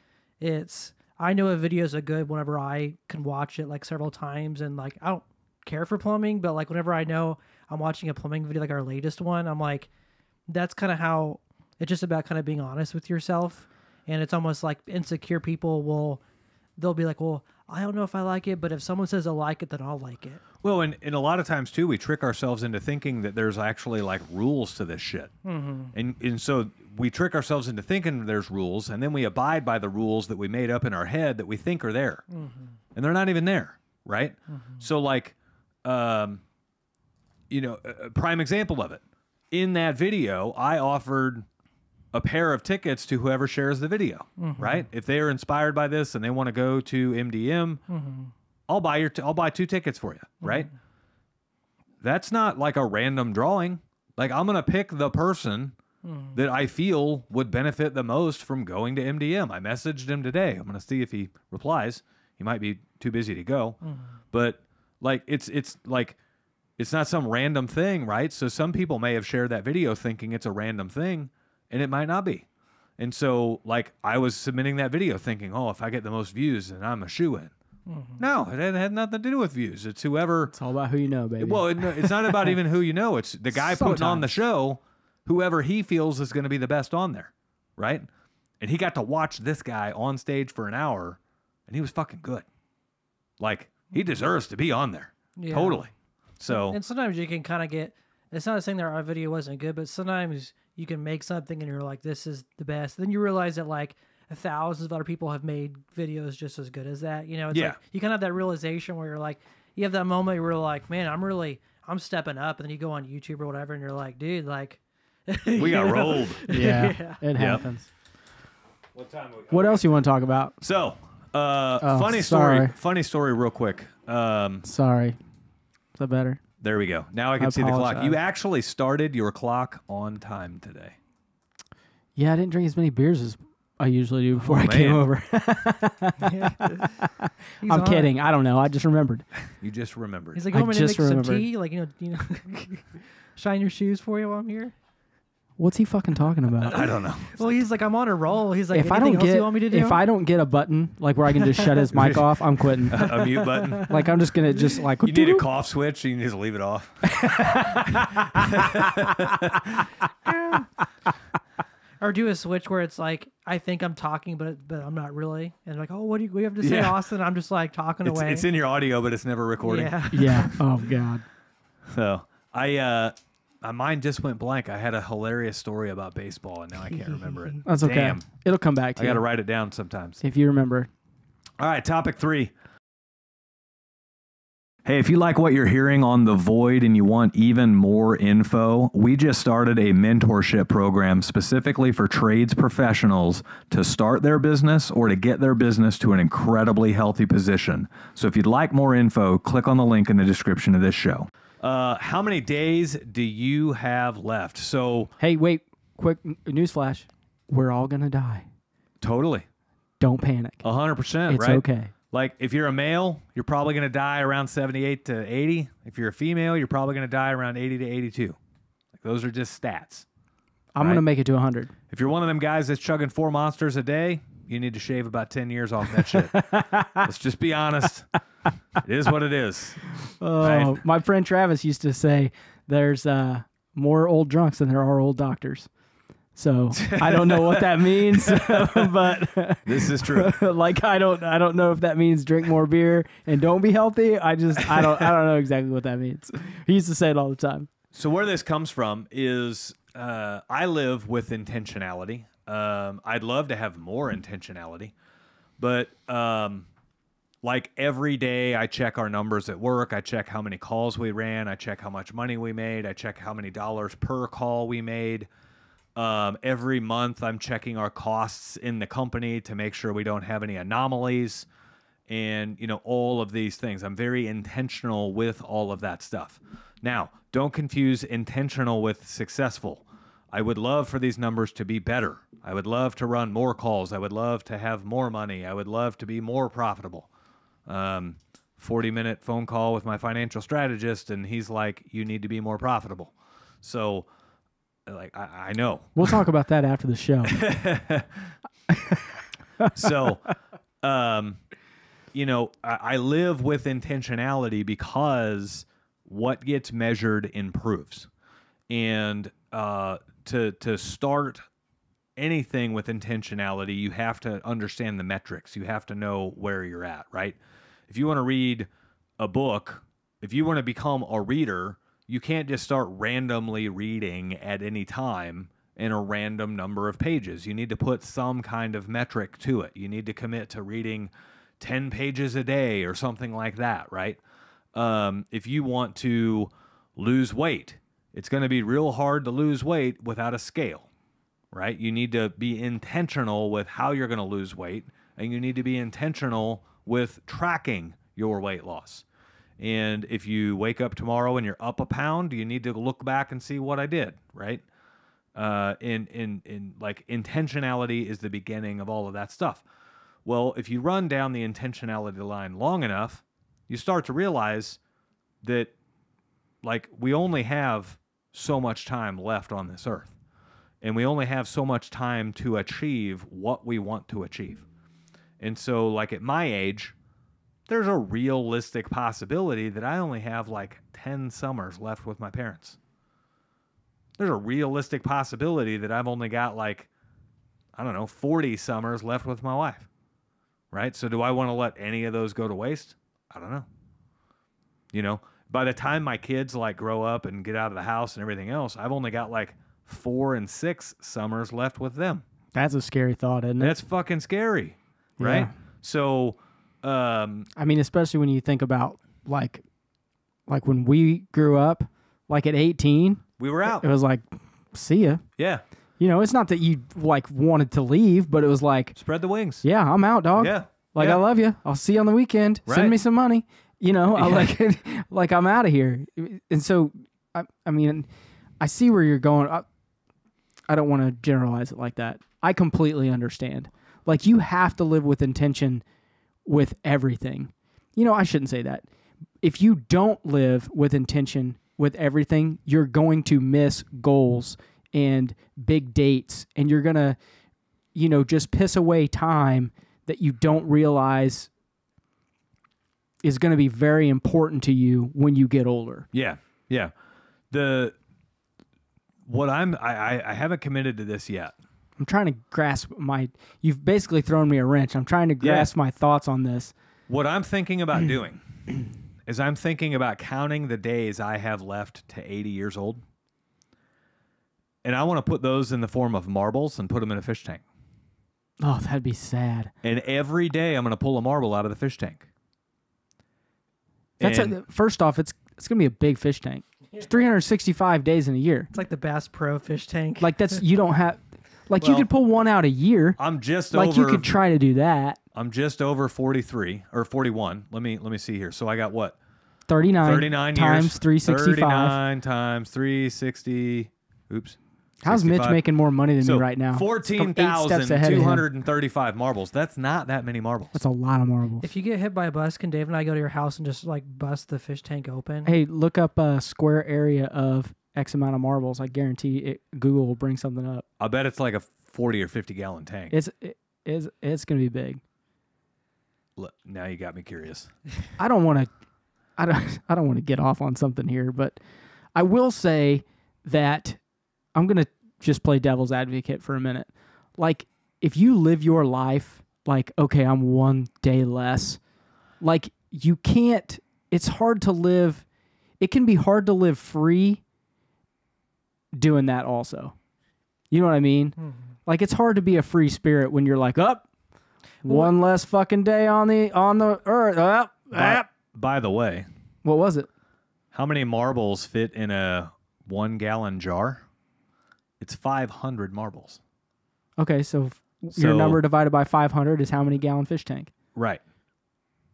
it's I know a video's a good whenever I can watch it like several times, and like I don't care for plumbing, but like whenever I know I'm watching a plumbing video, like our latest one, I'm like, that's kind of how it's just about kind of being honest with yourself. And it's almost like insecure people will, they'll be like, well, I don't know if I like it, but if someone says I like it, then I'll like it. Well, and, and a lot of times, too, we trick ourselves into thinking that there's actually, like, rules to this shit. Mm-hmm. And and so we trick ourselves into thinking there's rules, and then we abide by the rules that we made up in our head that we think are there. Mm-hmm. And they're not even there, right? Mm-hmm. So, like, um, you know, a prime example of it. In that video, I offered a pair of tickets to whoever shares the video, mm-hmm. right? If they are inspired by this and they want to go to M D M, mm-hmm. I'll buy your, t I'll buy two tickets for you, mm-hmm. right? That's not like a random drawing. Like I'm going to pick the person mm-hmm. that I feel would benefit the most from going to M D M. I messaged him today. I'm going to see if he replies. He might be too busy to go, mm-hmm. but like, it's, it's like, it's not some random thing, right? So some people may have shared that video thinking it's a random thing. And it might not be. And so, like, I was submitting that video thinking, oh, if I get the most views, then I'm a shoe-in. Mm-hmm. No, it had nothing to do with views. It's whoever. It's all about who you know, baby. Well, it, it's not about even who you know. It's the guy Sometimes. putting on the show, whoever he feels is going to be the best on there, right? And he got to watch this guy on stage for an hour, and he was fucking good. Like, he deserves to be on there. Yeah. Totally. So. And sometimes you can kind of get, it's not saying that our video wasn't good, but sometimes you can make something and you're like, this is the best. Then you realize that, like, thousands of other people have made videos just as good as that. You know, it's yeah. like, you kind of have that realization where you're like, you have that moment where you're like, man, I'm really, I'm stepping up. And then you go on YouTube or whatever, and you're like, dude, like. We got know? rolled. Yeah, yeah. It happens. Yep. What time we got? What else you want to talk about? So, uh, oh, funny sorry. story. Funny story, real quick. Um, sorry. Is that better? There we go. Now I can I see apologize. the clock. You actually started your clock on time today. Yeah, I didn't drink as many beers as I usually do before oh, I man. came over. I'm on. kidding. I don't know. I just remembered. You just remembered. He's like, I'm going to make remembered. some tea. Like, you know, you know shine your shoes for you while I'm here. What's he fucking talking about? I don't know. Well, he's like, I'm on a roll. He's like, if I don't get, you want me to do? If I don't get a button like where I can just shut his mic off, I'm quitting. A, a mute button. Like I'm just gonna just like. You need a cough switch. You can just leave it off. Or do a switch where it's like, I think I'm talking, but but I'm not really. And like, oh, what do you, we have to say, yeah. Austin? I'm just like talking it's, away. It's in your audio, but it's never recording. Yeah. yeah. Oh God. So I. uh My mind just went blank. I had a hilarious story about baseball, and now I can't remember it. That's okay. Damn. It'll come back to I you. I got to write it down sometimes. If you remember. All right, topic three. Hey, if you like what you're hearing on The Void and you want even more info, we just started a mentorship program specifically for trades professionals to start their business or to get their business to an incredibly healthy position. So if you'd like more info, click on the link in the description of this show. Uh, how many days do you have left? So, hey, wait, quick newsflash. We're all going to die. Totally. Don't panic. A hundred percent, right? It's okay. Like, if you're a male, you're probably going to die around seventy-eight to eighty. If you're a female, you're probably going to die around eighty to eighty-two. Like, those are just stats. I'm right? going to make it to a hundred. If you're one of them guys that's chugging four monsters a day, you need to shave about ten years off that shit. Let's just be honest. It is what it is. Oh, right? My friend Travis used to say there's uh, more old drunks than there are old doctors. So I don't know what that means, but this is true. Like I don't, I don't know if that means drink more beer and don't be healthy. I just, I don't, I don't know exactly what that means. He used to say it all the time. So where this comes from is uh, I live with intentionality. Um, I'd love to have more intentionality, but um, like every day I check our numbers at work. I check how many calls we ran. I check how much money we made. I check how many dollars per call we made. Um, every month I'm checking our costs in the company to make sure we don't have any anomalies and, you know, all of these things. I'm very intentional with all of that stuff. Now, don't confuse intentional with successful. I would love for these numbers to be better. I would love to run more calls. I would love to have more money. I would love to be more profitable. Um, forty minute phone call with my financial strategist, and he's like, you need to be more profitable. So, like, I, I know. We'll talk about that after the show. So, um, you know, I, I live with intentionality because what gets measured improves. And uh, to to start anything with intentionality, you have to understand the metrics. You have to know where you're at, right? If you want to read a book, if you want to become a reader, you can't just start randomly reading at any time in a random number of pages. You need to put some kind of metric to it. You need to commit to reading ten pages a day or something like that, right? Um, if you want to lose weight, it's going to be real hard to lose weight without a scale, right? You need to be intentional with how you're going to lose weight, and you need to be intentional with tracking your weight loss. And if you wake up tomorrow and you're up a pound, you need to look back and see what I did, right? Uh, in, in, in like intentionality is the beginning of all of that stuff. Well, if you run down the intentionality line long enough, you start to realize that, like, we only have so much time left on this earth, and we only have so much time to achieve what we want to achieve. And so, like, at my age, there's a realistic possibility that I only have like ten summers left with my parents. There's a realistic possibility that I've only got like, I don't know, forty summers left with my wife, right? So do I want to let any of those go to waste? I don't know. You know, by the time my kids like grow up and get out of the house and everything else, I've only got like four and six summers left with them. That's a scary thought, isn't it? That's fucking scary, right? Yeah. So, um, I mean, especially when you think about like, like when we grew up, like at eighteen, we were out. It was like, see ya. Yeah. You know, it's not that you like wanted to leave, but it was like, spread the wings. Yeah, I'm out, dog. Yeah. Like, yeah. I love you. I'll see you on the weekend. Right. Send me some money. You know, I like it. Like, I'm out of here. And so, I, I mean, I see where you're going. I, I don't want to generalize it like that. I completely understand. Like, you have to live with intention with everything. You know, I shouldn't say that. If you don't live with intention with everything, you're going to miss goals and big dates, and you're going to, you know, just piss away time that you don't realize is going to be very important to you when you get older. Yeah. Yeah. The, what I'm, I, I haven't committed to this yet. I'm trying to grasp my, you've basically thrown me a wrench. I'm trying to grasp yeah. my thoughts on this. What I'm thinking about doing is I'm thinking about counting the days I have left to eighty years old. And I want to put those in the form of marbles and put them in a fish tank. Oh, that'd be sad. And every day I'm going to pull a marble out of the fish tank. That's a, first off, it's it's gonna be a big fish tank. It's three hundred sixty-five days in a year. It's like the Bass Pro fish tank. Like that's you don't have, like well, you could pull one out a year. I'm just like over, you could try to do that. I'm just over forty-three or forty-one. Let me let me see here. So I got what? Thirty-nine. Thirty-nine times years, three sixty-five. Thirty-nine times three sixty. Oops. How's sixty-five? Mitch making more money than so me right now? fourteen thousand two hundred thirty-five marbles. That's not that many marbles. That's a lot of marbles. If you get hit by a bus, can Dave and I go to your house and just like bust the fish tank open? Hey, look up a square area of X amount of marbles. I guarantee it, Google will bring something up. I bet it's like a forty or fifty gallon tank. It's it, it's, it's going to be big. Look, now you got me curious. I don't want to I don't I don't want to get off on something here, but I will say that I'm going to just play devil's advocate for a minute. Like, if you live your life like, okay, I'm one day less, like, you can't, it's hard to live, it can be hard to live free doing that also. You know what I mean? Mm-hmm. Like, it's hard to be a free spirit when you're like, up, oh, one well, less fucking day on the on the earth. Oh, by, ah. by the way. What was it? How many marbles fit in a one-gallon jar? It's five hundred marbles. Okay, so, so your number divided by five hundred is how many gallon fish tank? Right.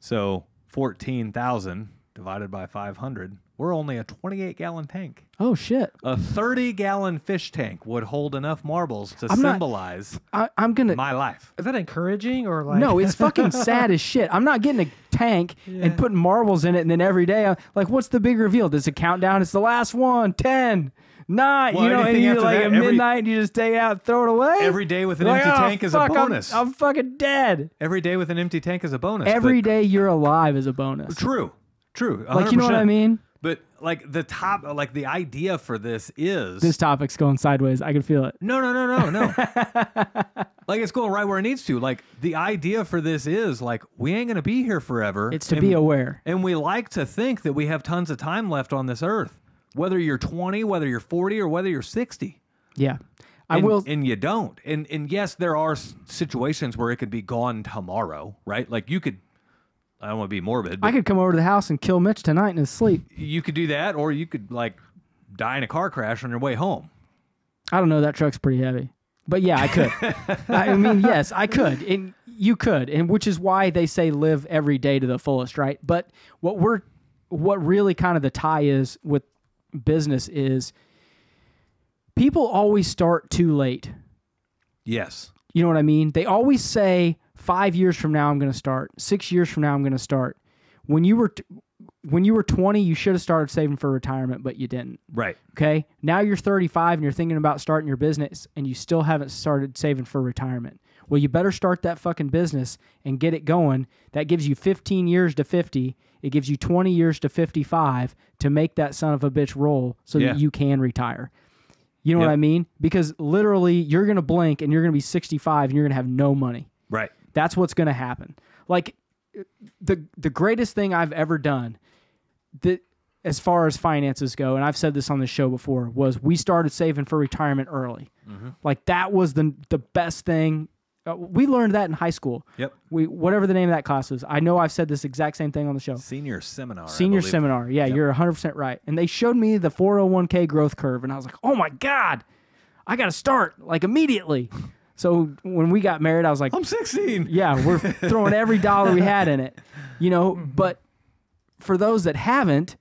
So fourteen thousand divided by five hundred, we're only a twenty-eight gallon tank. Oh, shit. A thirty gallon fish tank would hold enough marbles to I'm symbolize not, I, I'm gonna, my life. Is that encouraging or like? No, it's fucking sad as shit. I'm not getting a tank yeah. and putting marbles in it, and then every day, I'm, like, what's the big reveal? There's a countdown. It's the last one, ten. Nah, well, you know, and you like that, at every, midnight, you just take it out, throw it away. Every day with an like, empty oh, tank fuck, is a bonus. I'm, I'm fucking dead. Every day with an empty tank is a bonus. Every day you're alive is a bonus. True, true. one hundred percent. Like, you know what I mean? But like the top, like the idea for this is this topic's going sideways. I can feel it. No, no, no, no, no. Like it's going right where it needs to. Like the idea for this is like we ain't gonna be here forever. It's to and, be aware, and we like to think that we have tons of time left on this earth. Whether you're twenty, whether you're forty, or whether you're sixty. Yeah. I and, will. And you don't. And and yes, there are situations where it could be gone tomorrow, right? Like you could, I don't want to be morbid. I could come over to the house and kill Mitch tonight in his sleep. You could do that, or you could like die in a car crash on your way home. I don't know. That truck's pretty heavy. But yeah, I could. I mean, yes, I could. And you could. And which is why they say live every day to the fullest, right? But what we're, what really kind of the tie is with business is people always start too late. Yes. You know what I mean? They always say five years from now, I'm going to start. Six years from now, I'm going to start. When you were, t when you were twenty, you should have started saving for retirement, but you didn't. Right. Okay. Now you're thirty-five and you're thinking about starting your business and you still haven't started saving for retirement, Well, you better start that fucking business and get it going. That gives you fifteen years to fifty. It gives you twenty years to fifty-five to make that son of a bitch roll so yeah. that you can retire. You know yep. what I mean? Because literally you're going to blink and you're going to be sixty-five and you're going to have no money. Right. That's what's going to happen. Like the the greatest thing I've ever done that as far as finances go, and I've said this on the show before, was we started saving for retirement early. Mm-hmm. Like that was the the best thing. Uh, we learned that in high school. Yep. We whatever the name of that class was. I know I've said this exact same thing on the show. Senior seminar. Senior seminar. Yeah, yep. You're one hundred percent right. And they showed me the four oh one K growth curve, and I was like, oh my God, I got to start like immediately. So when we got married, I was like, I'm sixteen. Yeah, we're throwing every dollar we had in it, you know. Mm-hmm. But for those that haven't,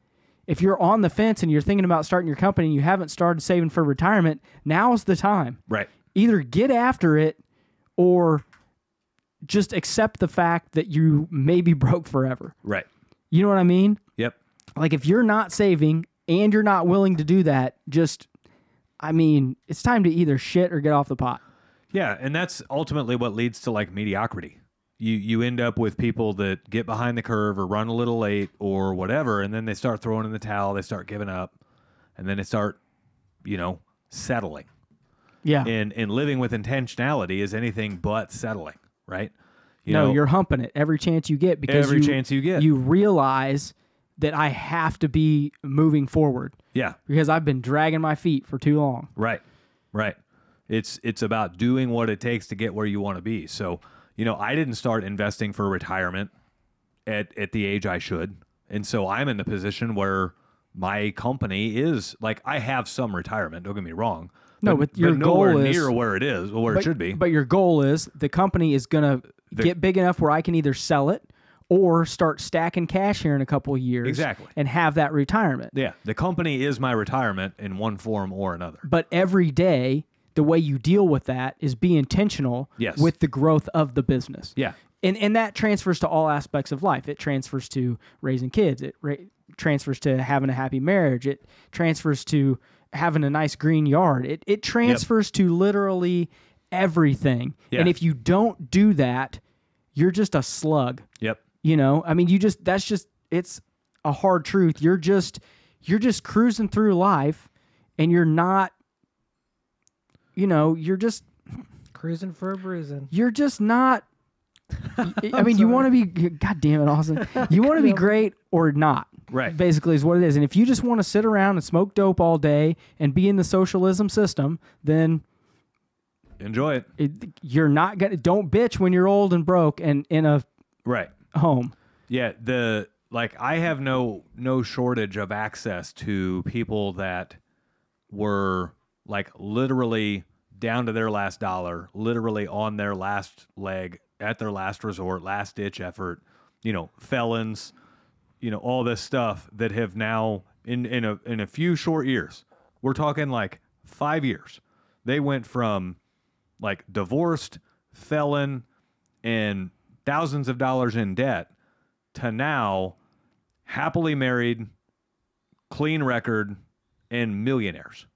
if you're on the fence and you're thinking about starting your company and you haven't started saving for retirement, now's the time. Right. Either get after it or just accept the fact that you may be broke forever. Right. You know what I mean? Yep. Like if you're not saving and you're not willing to do that, just, I mean, it's time to either shit or get off the pot. Yeah, and that's ultimately what leads to like mediocrity. You you end up with people that get behind the curve or run a little late or whatever, and then they start throwing in the towel, they start giving up, and then they start, you know, settling. Yeah. And and living with intentionality is anything but settling, right? You no, know, you're humping it every chance you get because every you, chance you get. You realize that I have to be moving forward. Yeah. Because I've been dragging my feet for too long. Right. Right. It's it's about doing what it takes to get where you want to be. So, you know, I didn't start investing for retirement at, at the age I should. And so I'm in the position where my company is, like, I have some retirement, don't get me wrong. No, but, but your but nowhere goal is... near where it is, or where but, it should be. But your goal is the company is going to get big enough where I can either sell it or start stacking cash here in a couple of years. Exactly. And have that retirement. Yeah, the company is my retirement in one form or another. But every day... the way you deal with that is be intentional yes. with the growth of the business. Yeah. And and that transfers to all aspects of life. It transfers to raising kids. It ra transfers to having a happy marriage. It transfers to having a nice green yard. It, it transfers yep. to literally everything. Yeah. And if you don't do that, you're just a slug. Yep. You know, I mean, you just, that's just, it's a hard truth. You're just, you're just cruising through life and you're not, you know, you're just cruising for a bruising. You're just not. I mean, you want to be. God damn it, Austin! You want to be great or not, right? Basically, is what it is. And if you just want to sit around and smoke dope all day and be in the socialism system, then enjoy it. it you're not gonna. Don't bitch when you're old and broke and in a right home. Yeah, the like I have no no shortage of access to people that were. Like literally down to their last dollar, literally on their last leg, at their last resort, last ditch effort, you know, felons, you know, all this stuff that have now in, in a, in a few short years, we're talking like five years. They went from like divorced, felon, and thousands of dollars in debt to now happily married, clean record, and millionaires.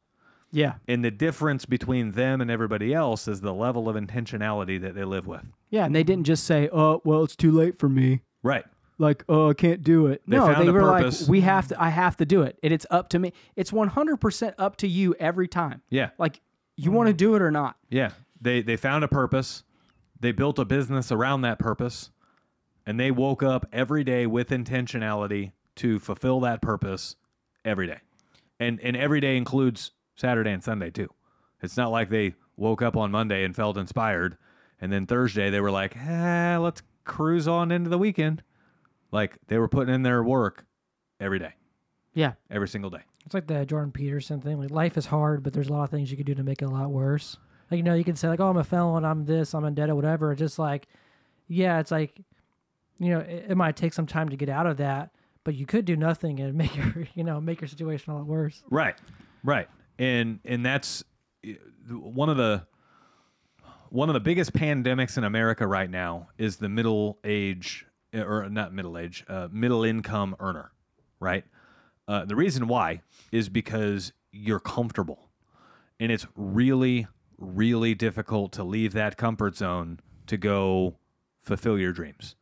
Yeah. And the difference between them and everybody else is the level of intentionality that they live with. Yeah, and they didn't just say, oh, well, it's too late for me. Right. Like, oh, I can't do it. They no, found they a were purpose. Like, we have to, I have to do it. And it's up to me. It's one hundred percent up to you every time. Yeah. Like, you want to do it or not. Yeah. They, they found a purpose. They built a business around that purpose. And they woke up every day with intentionality to fulfill that purpose every day. And, and every day includes... Saturday and Sunday, too. It's not like they woke up on Monday and felt inspired, and then Thursday they were like, eh, let's cruise on into the weekend. Like, they were putting in their work every day. Yeah. Every single day. It's like the Jordan Peterson thing. Like, life is hard, but there's a lot of things you can do to make it a lot worse. Like, you know, you can say, like, oh, I'm a felon, I'm this, I'm indebted, whatever. Just like, yeah, it's like, you know, it, it might take some time to get out of that, but you could do nothing and make your, you know, make your situation a lot worse. Right, right. And and that's one of the one of the biggest pandemics in America right now is the middle age or not middle age uh, middle income earner, right? Uh, the reason why is because you're comfortable, and it's really really difficult to leave that comfort zone to go fulfill your dreams.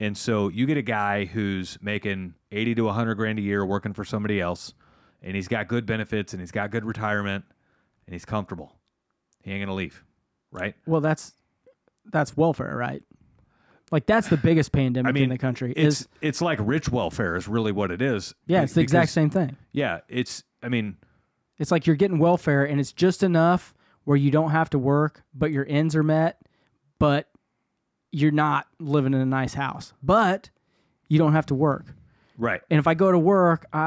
And so you get a guy who's making eighty to a hundred grand a year working for somebody else, and he's got good benefits and he's got good retirement and he's comfortable. He ain't going to leave, right? Well, that's that's welfare, right? Like, that's the biggest pandemic I mean, in the country. It's, is, it's like rich welfare is really what it is. Yeah, it's the because, exact same thing. Yeah, it's, I mean... It's like you're getting welfare, and it's just enough where you don't have to work, but your ends are met, but you're not living in a nice house. But you don't have to work. Right. And if I go to work uh,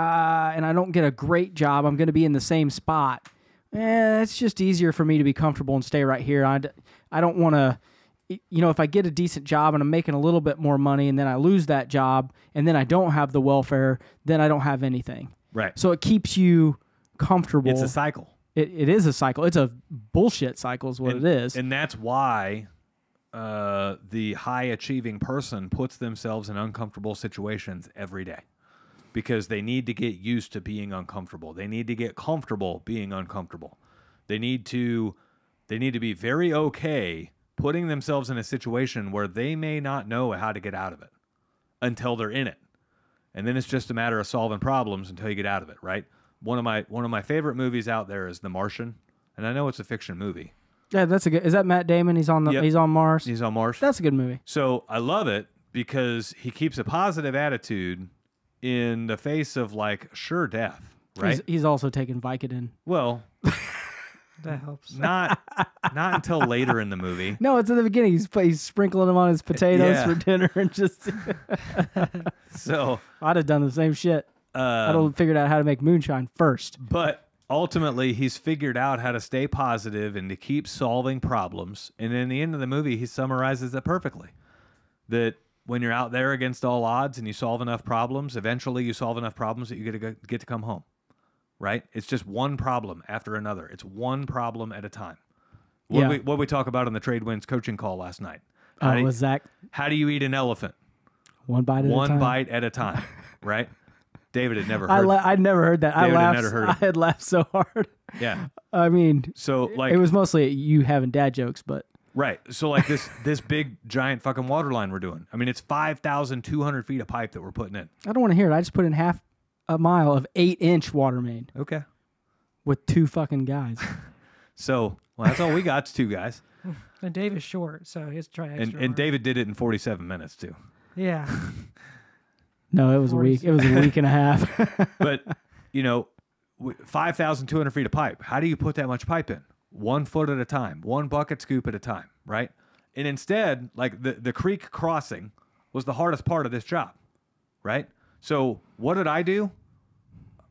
and I don't get a great job, I'm going to be in the same spot. Eh, it's just easier for me to be comfortable and stay right here. I, I don't want to... You know, if I get a decent job and I'm making a little bit more money and then I lose that job and then I don't have the welfare, then I don't have anything. Right. So it keeps you comfortable. It's a cycle. It, it is a cycle. It's a bullshit cycle is what and, it is. And that's why uh, the high achieving person puts themselves in uncomfortable situations every day, because they need to get used to being uncomfortable. They need to get comfortable being uncomfortable. They need to, they need to be very okay putting themselves in a situation where they may not know how to get out of it until they're in it. And then it's just a matter of solving problems until you get out of it, right? One of my one of my favorite movies out there is The Martian, and I know it's a fiction movie. Yeah, that's a good. Is that Matt Damon? He's on the yep. he's on Mars. He's on Mars. That's a good movie. So, I love it because he keeps a positive attitude in the face of like sure death, right? He's, he's also taking Vicodin. Well, that helps. Not not until later in the movie. No, it's at the beginning. He's, he's sprinkling them on his potatoes yeah. for dinner and just... So... I'd have done the same shit. Um, I'd have figured out how to make moonshine first. But ultimately, he's figured out how to stay positive and to keep solving problems. And in the end of the movie, he summarizes it perfectly. That when you're out there against all odds and you solve enough problems, eventually you solve enough problems that you get to, go, get to come home. Right? It's just one problem after another. It's one problem at a time. What yeah. we what we talk about on the Trade Winds coaching call last night? How uh, was you, Zach? How do you eat an elephant? One bite at one a time. One bite at a time. Right? David had never heard. I I'd never heard that. David I laughed. Had never heard I had laughed so hard. Yeah. I mean, so like it was mostly you having dad jokes, but right. So like this this big giant fucking water line we're doing. I mean, it's five thousand two hundred feet of pipe that we're putting in. I don't want to hear it. I just put in half a mile of eight inch water main. Okay. With two fucking guys. So, well, that's all we got is two guys. And Dave is short, so he's trying extra. And, and David did it in forty-seven minutes, too. Yeah. No, it was forty. A week. It was a week and a half. But, you know, five thousand two hundred feet of pipe. How do you put that much pipe in? One foot at a time. One bucket scoop at a time, right? And instead, like, the, the creek crossing was the hardest part of this job, right? So, what did I do?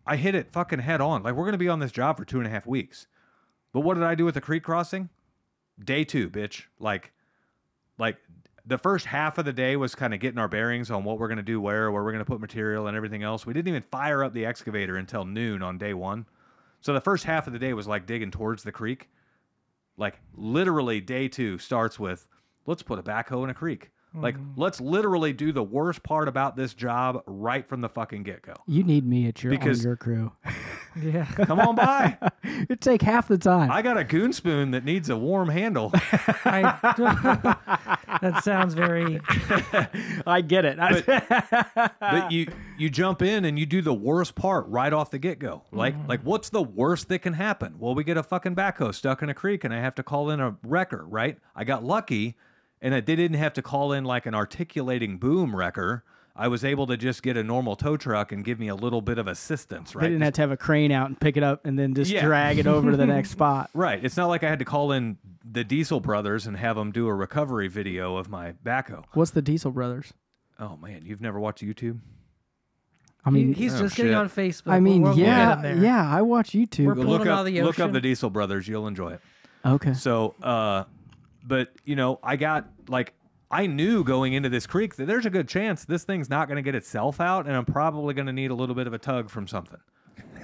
I hit it fucking head on. Like, we're going to be on this job for two and a half weeks. But what did I do with the creek crossing? Day two, bitch. Like, like the first half of the day was kind of getting our bearings on what we're going to do where, where we're going to put material and everything else. We didn't even fire up the excavator until noon on day one. So, the first half of the day was like digging towards the creek. Like, literally day two starts with, let's put a backhoe in a creek. Like, mm-hmm. let's literally do the worst part about this job right from the fucking get-go. You need me at your, because, on your crew. Yeah. Come on by. It'd take half the time. I got a goon spoon that needs a warm handle. I, that sounds very... I get it. But, but you, you jump in and you do the worst part right off the get-go. Like, mm. like, what's the worst that can happen? Well, we get a fucking backhoe stuck in a creek and I have to call in a wrecker, right? I got lucky... And I, they didn't have to call in like an articulating boom wrecker. I was able to just get a normal tow truck and give me a little bit of assistance, right? They didn't have to have a crane out and pick it up and then just yeah. drag it over to the next spot. Right. It's not like I had to call in the Diesel Brothers and have them do a recovery video of my backhoe. What's the Diesel Brothers? Oh, man. You've never watched YouTube? I mean, he's oh, just shit. Getting on Facebook. I mean, we'll yeah, yeah, I watch YouTube. We're pulling look, up, the ocean. Look up the Diesel Brothers. You'll enjoy it. Okay. So, uh... But, you know, I got, like, I knew going into this creek that there's a good chance this thing's not going to get itself out, and I'm probably going to need a little bit of a tug from something.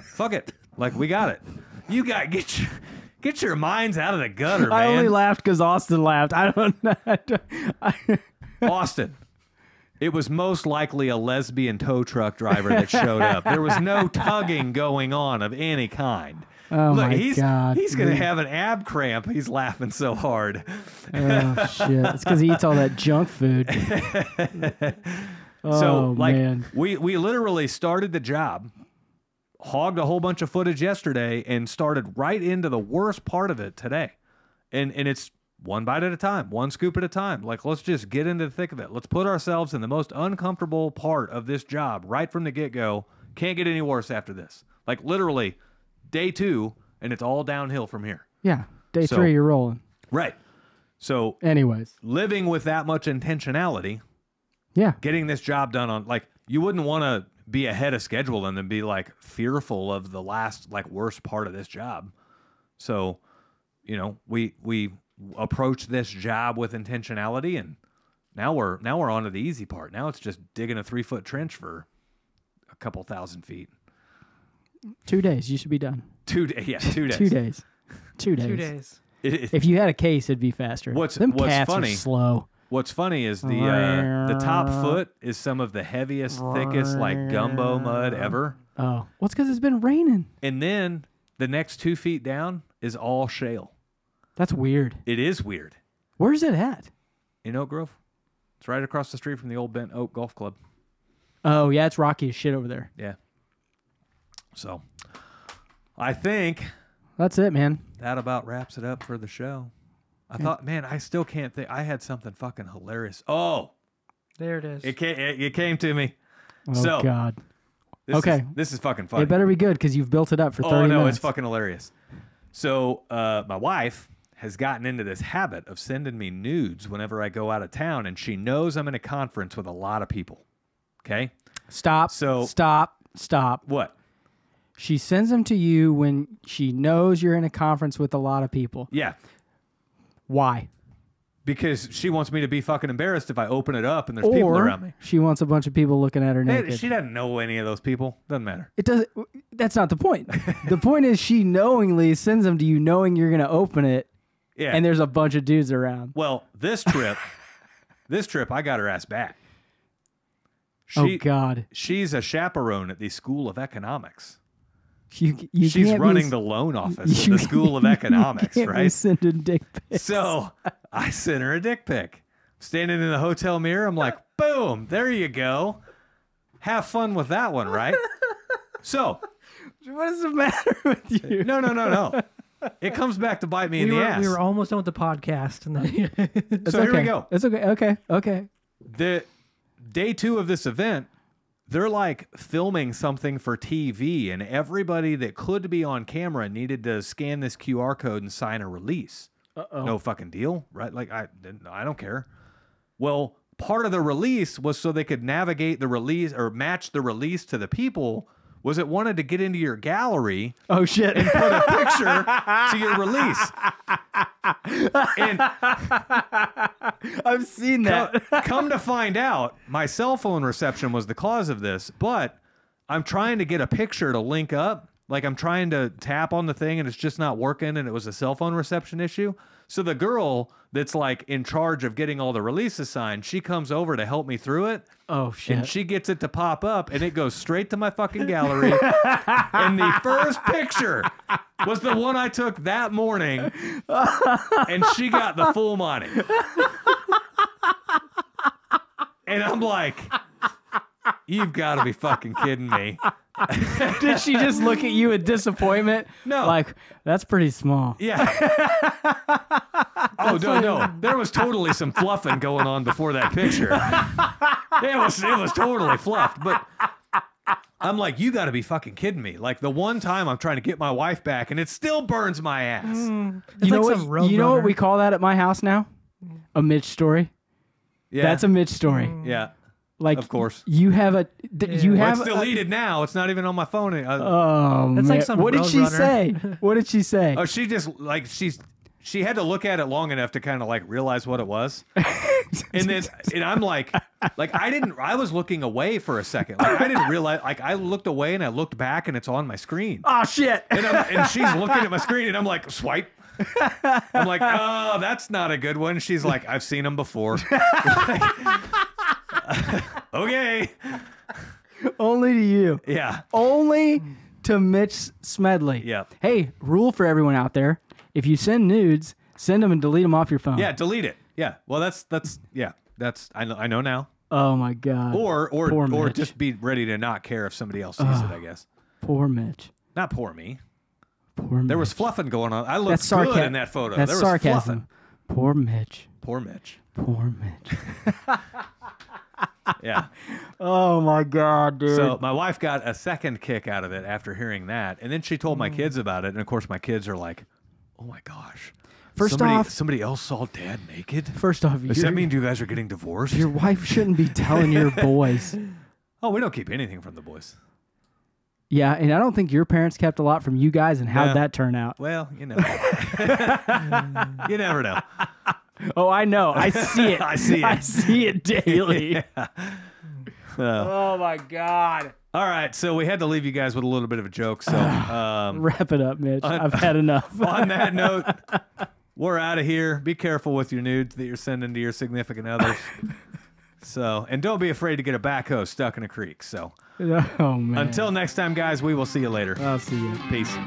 Fuck it. Like, we got it. You got to get your, get your minds out of the gutter, man. I only laughed because Austin laughed. I don't know. I don't, I... Austin, it was most likely a lesbian tow truck driver that showed up. There was no tugging going on of any kind. Oh, look, my he's, God. He's going to have an ab cramp. He's laughing so hard. Oh, shit. It's because he eats all that junk food. oh, so, like, man. We, we literally started the job, hogged a whole bunch of footage yesterday, and started right into the worst part of it today. And and it's one bite at a time, one scoop at a time. Like, let's just get into the thick of it. Let's put ourselves in the most uncomfortable part of this job right from the get-go. Can't get any worse after this. Like, literally... Day two, and it's all downhill from here. Yeah. Day so, three, you're rolling. Right. So anyways, living with that much intentionality. Yeah. Getting this job done on, like, you wouldn't want to be ahead of schedule and then be like fearful of the last, like, worst part of this job. So, you know, we, we approach this job with intentionality, and now we're, now we're on to the easy part. Now it's just digging a three foot trench for a couple thousand feet. Two days, you should be done. Two days, yeah, two days. two days, two days. two days. It, it, if you had a case, it'd be faster. What's Them what's cats funny? Are slow. What's funny is the uh, the top foot is some of the heaviest, thickest, like gumbo mud ever. Oh, what's because it's been raining. And then the next two feet down is all shale. That's weird. It is weird. Where's it at? In Oak Grove. It's right across the street from the old Bent Oak Golf Club. Oh yeah, it's rocky as shit over there. Yeah. So, I think that's it, man. That about wraps it up for the show. I okay. thought, man, I still can't think. I had something fucking hilarious. Oh, there it is. It came. It, it came to me. Oh so, God. This okay, is, this is fucking funny. It better be good because you've built it up for thirty minutes. Oh no, minutes. It's fucking hilarious. So, uh, my wife has gotten into this habit of sending me nudes whenever I go out of town, and she knows I'm in a conference with a lot of people. Okay. Stop. So stop. Stop. What? She sends them to you when she knows you're in a conference with a lot of people. Yeah. Why? Because she wants me to be fucking embarrassed if I open it up and there's or people around me. She wants a bunch of people looking at her naked. Hey, she doesn't know any of those people. Doesn't matter. It doesn't. That's not the point. The point is she knowingly sends them to you knowing you're going to open it. Yeah. And there's a bunch of dudes around. Well, this trip, this trip, I got her ass back. She, oh, God. She's a chaperone at the School of Economics. You, you She's running be, the loan office at the School of Economics, you can't right? Be sending dick pics. So I sent her a dick pic. Standing in the hotel mirror, I'm like, boom, there you go. Have fun with that one, right? So, what is the matter with you? No, no, no, no. It comes back to bite me we in the were, ass. We were almost done with the podcast, and then so okay. here we go. It's okay. Okay. Okay. The day two of this event. They're like filming something for T V, and everybody that could be on camera needed to scan this Q R code and sign a release. Uh-oh. No fucking deal, right? Like, I, I don't care. Well, part of the release was so they could navigate the release or match the release to the people. Was it wanted to get into your gallery? Oh shit! And put a picture to your release. And I've seen that. Come, come to find out, my cell phone reception was the cause of this. But I'm trying to get a picture to link up. Like I'm trying to tap on the thing, and it's just not working. And it was a cell phone reception issue. So the girl that's like in charge of getting all the releases signed, she comes over to help me through it. Oh, shit. And she gets it to pop up, and it goes straight to my fucking gallery. And the first picture was the one I took that morning, and she got the full money. And I'm like, you've got to be fucking kidding me. Did she just look at you with disappointment? No. Like, that's pretty small. Yeah. Oh, no, no. There was totally some fluffing going on before that picture. It was, it was totally fluffed. But I'm like, you got to be fucking kidding me. Like, the one time I'm trying to get my wife back, and it still burns my ass. Mm. You, know, like what, you know what we call that at my house now? A Mitch story. Yeah. That's a Mitch story. Mm. Yeah. Like, of course, you have a. Yeah. You have well, it's deleted a, now. It's not even on my phone. I, oh, that's man. Like some. What did she runner. say? What did she say? Oh, she just like she's. She had to look at it long enough to kind of like realize what it was, and then and I'm like, like I didn't. I was looking away for a second. Like I didn't realize. Like I looked away and I looked back and it's on my screen. Oh shit! And, I'm, and she's looking at my screen and I'm like, swipe. I'm like, oh, that's not a good one. She's like, I've seen them before. Okay. Only to you. Yeah. Only to Mitch Smedley. Yeah. Hey, rule for everyone out there: if you send nudes, send them and delete them off your phone. Yeah, delete it. Yeah. Well, that's that's yeah. That's I know, I know now. Oh my god. Or or poor or Mitch. Just be ready to not care if somebody else sees uh, it. I guess. Poor Mitch. Not poor me. Poor Mitch. There was fluffing going on. I looked good in that photo. That's there was sarcasm. Fluffing. Poor Mitch. Poor Mitch. Poor Mitch. Yeah. Oh my god, dude. So my wife got a second kick out of it after hearing that, and then she told my kids about it, and of course my kids are like, "Oh my gosh." First somebody, off, somebody else saw Dad naked. First off, does that mean you guys are getting divorced? Your wife shouldn't be telling your boys. Oh, we don't keep anything from the boys. Yeah, and I don't think your parents kept a lot from you guys, and how'd yeah. that turn out? Well, you know. You never know. Oh, I know. I see it. I see it. I see it daily. Yeah. So. Oh, my God. All right. So we had to leave you guys with a little bit of a joke. So um, wrap it up, Mitch. On, I've had enough. On that note, we're out of here. Be careful with your nudes that you're sending to your significant others. So, and don't be afraid to get a backhoe stuck in a creek. So, oh, man. Until next time, guys, we will see you later. I'll see you. Peace.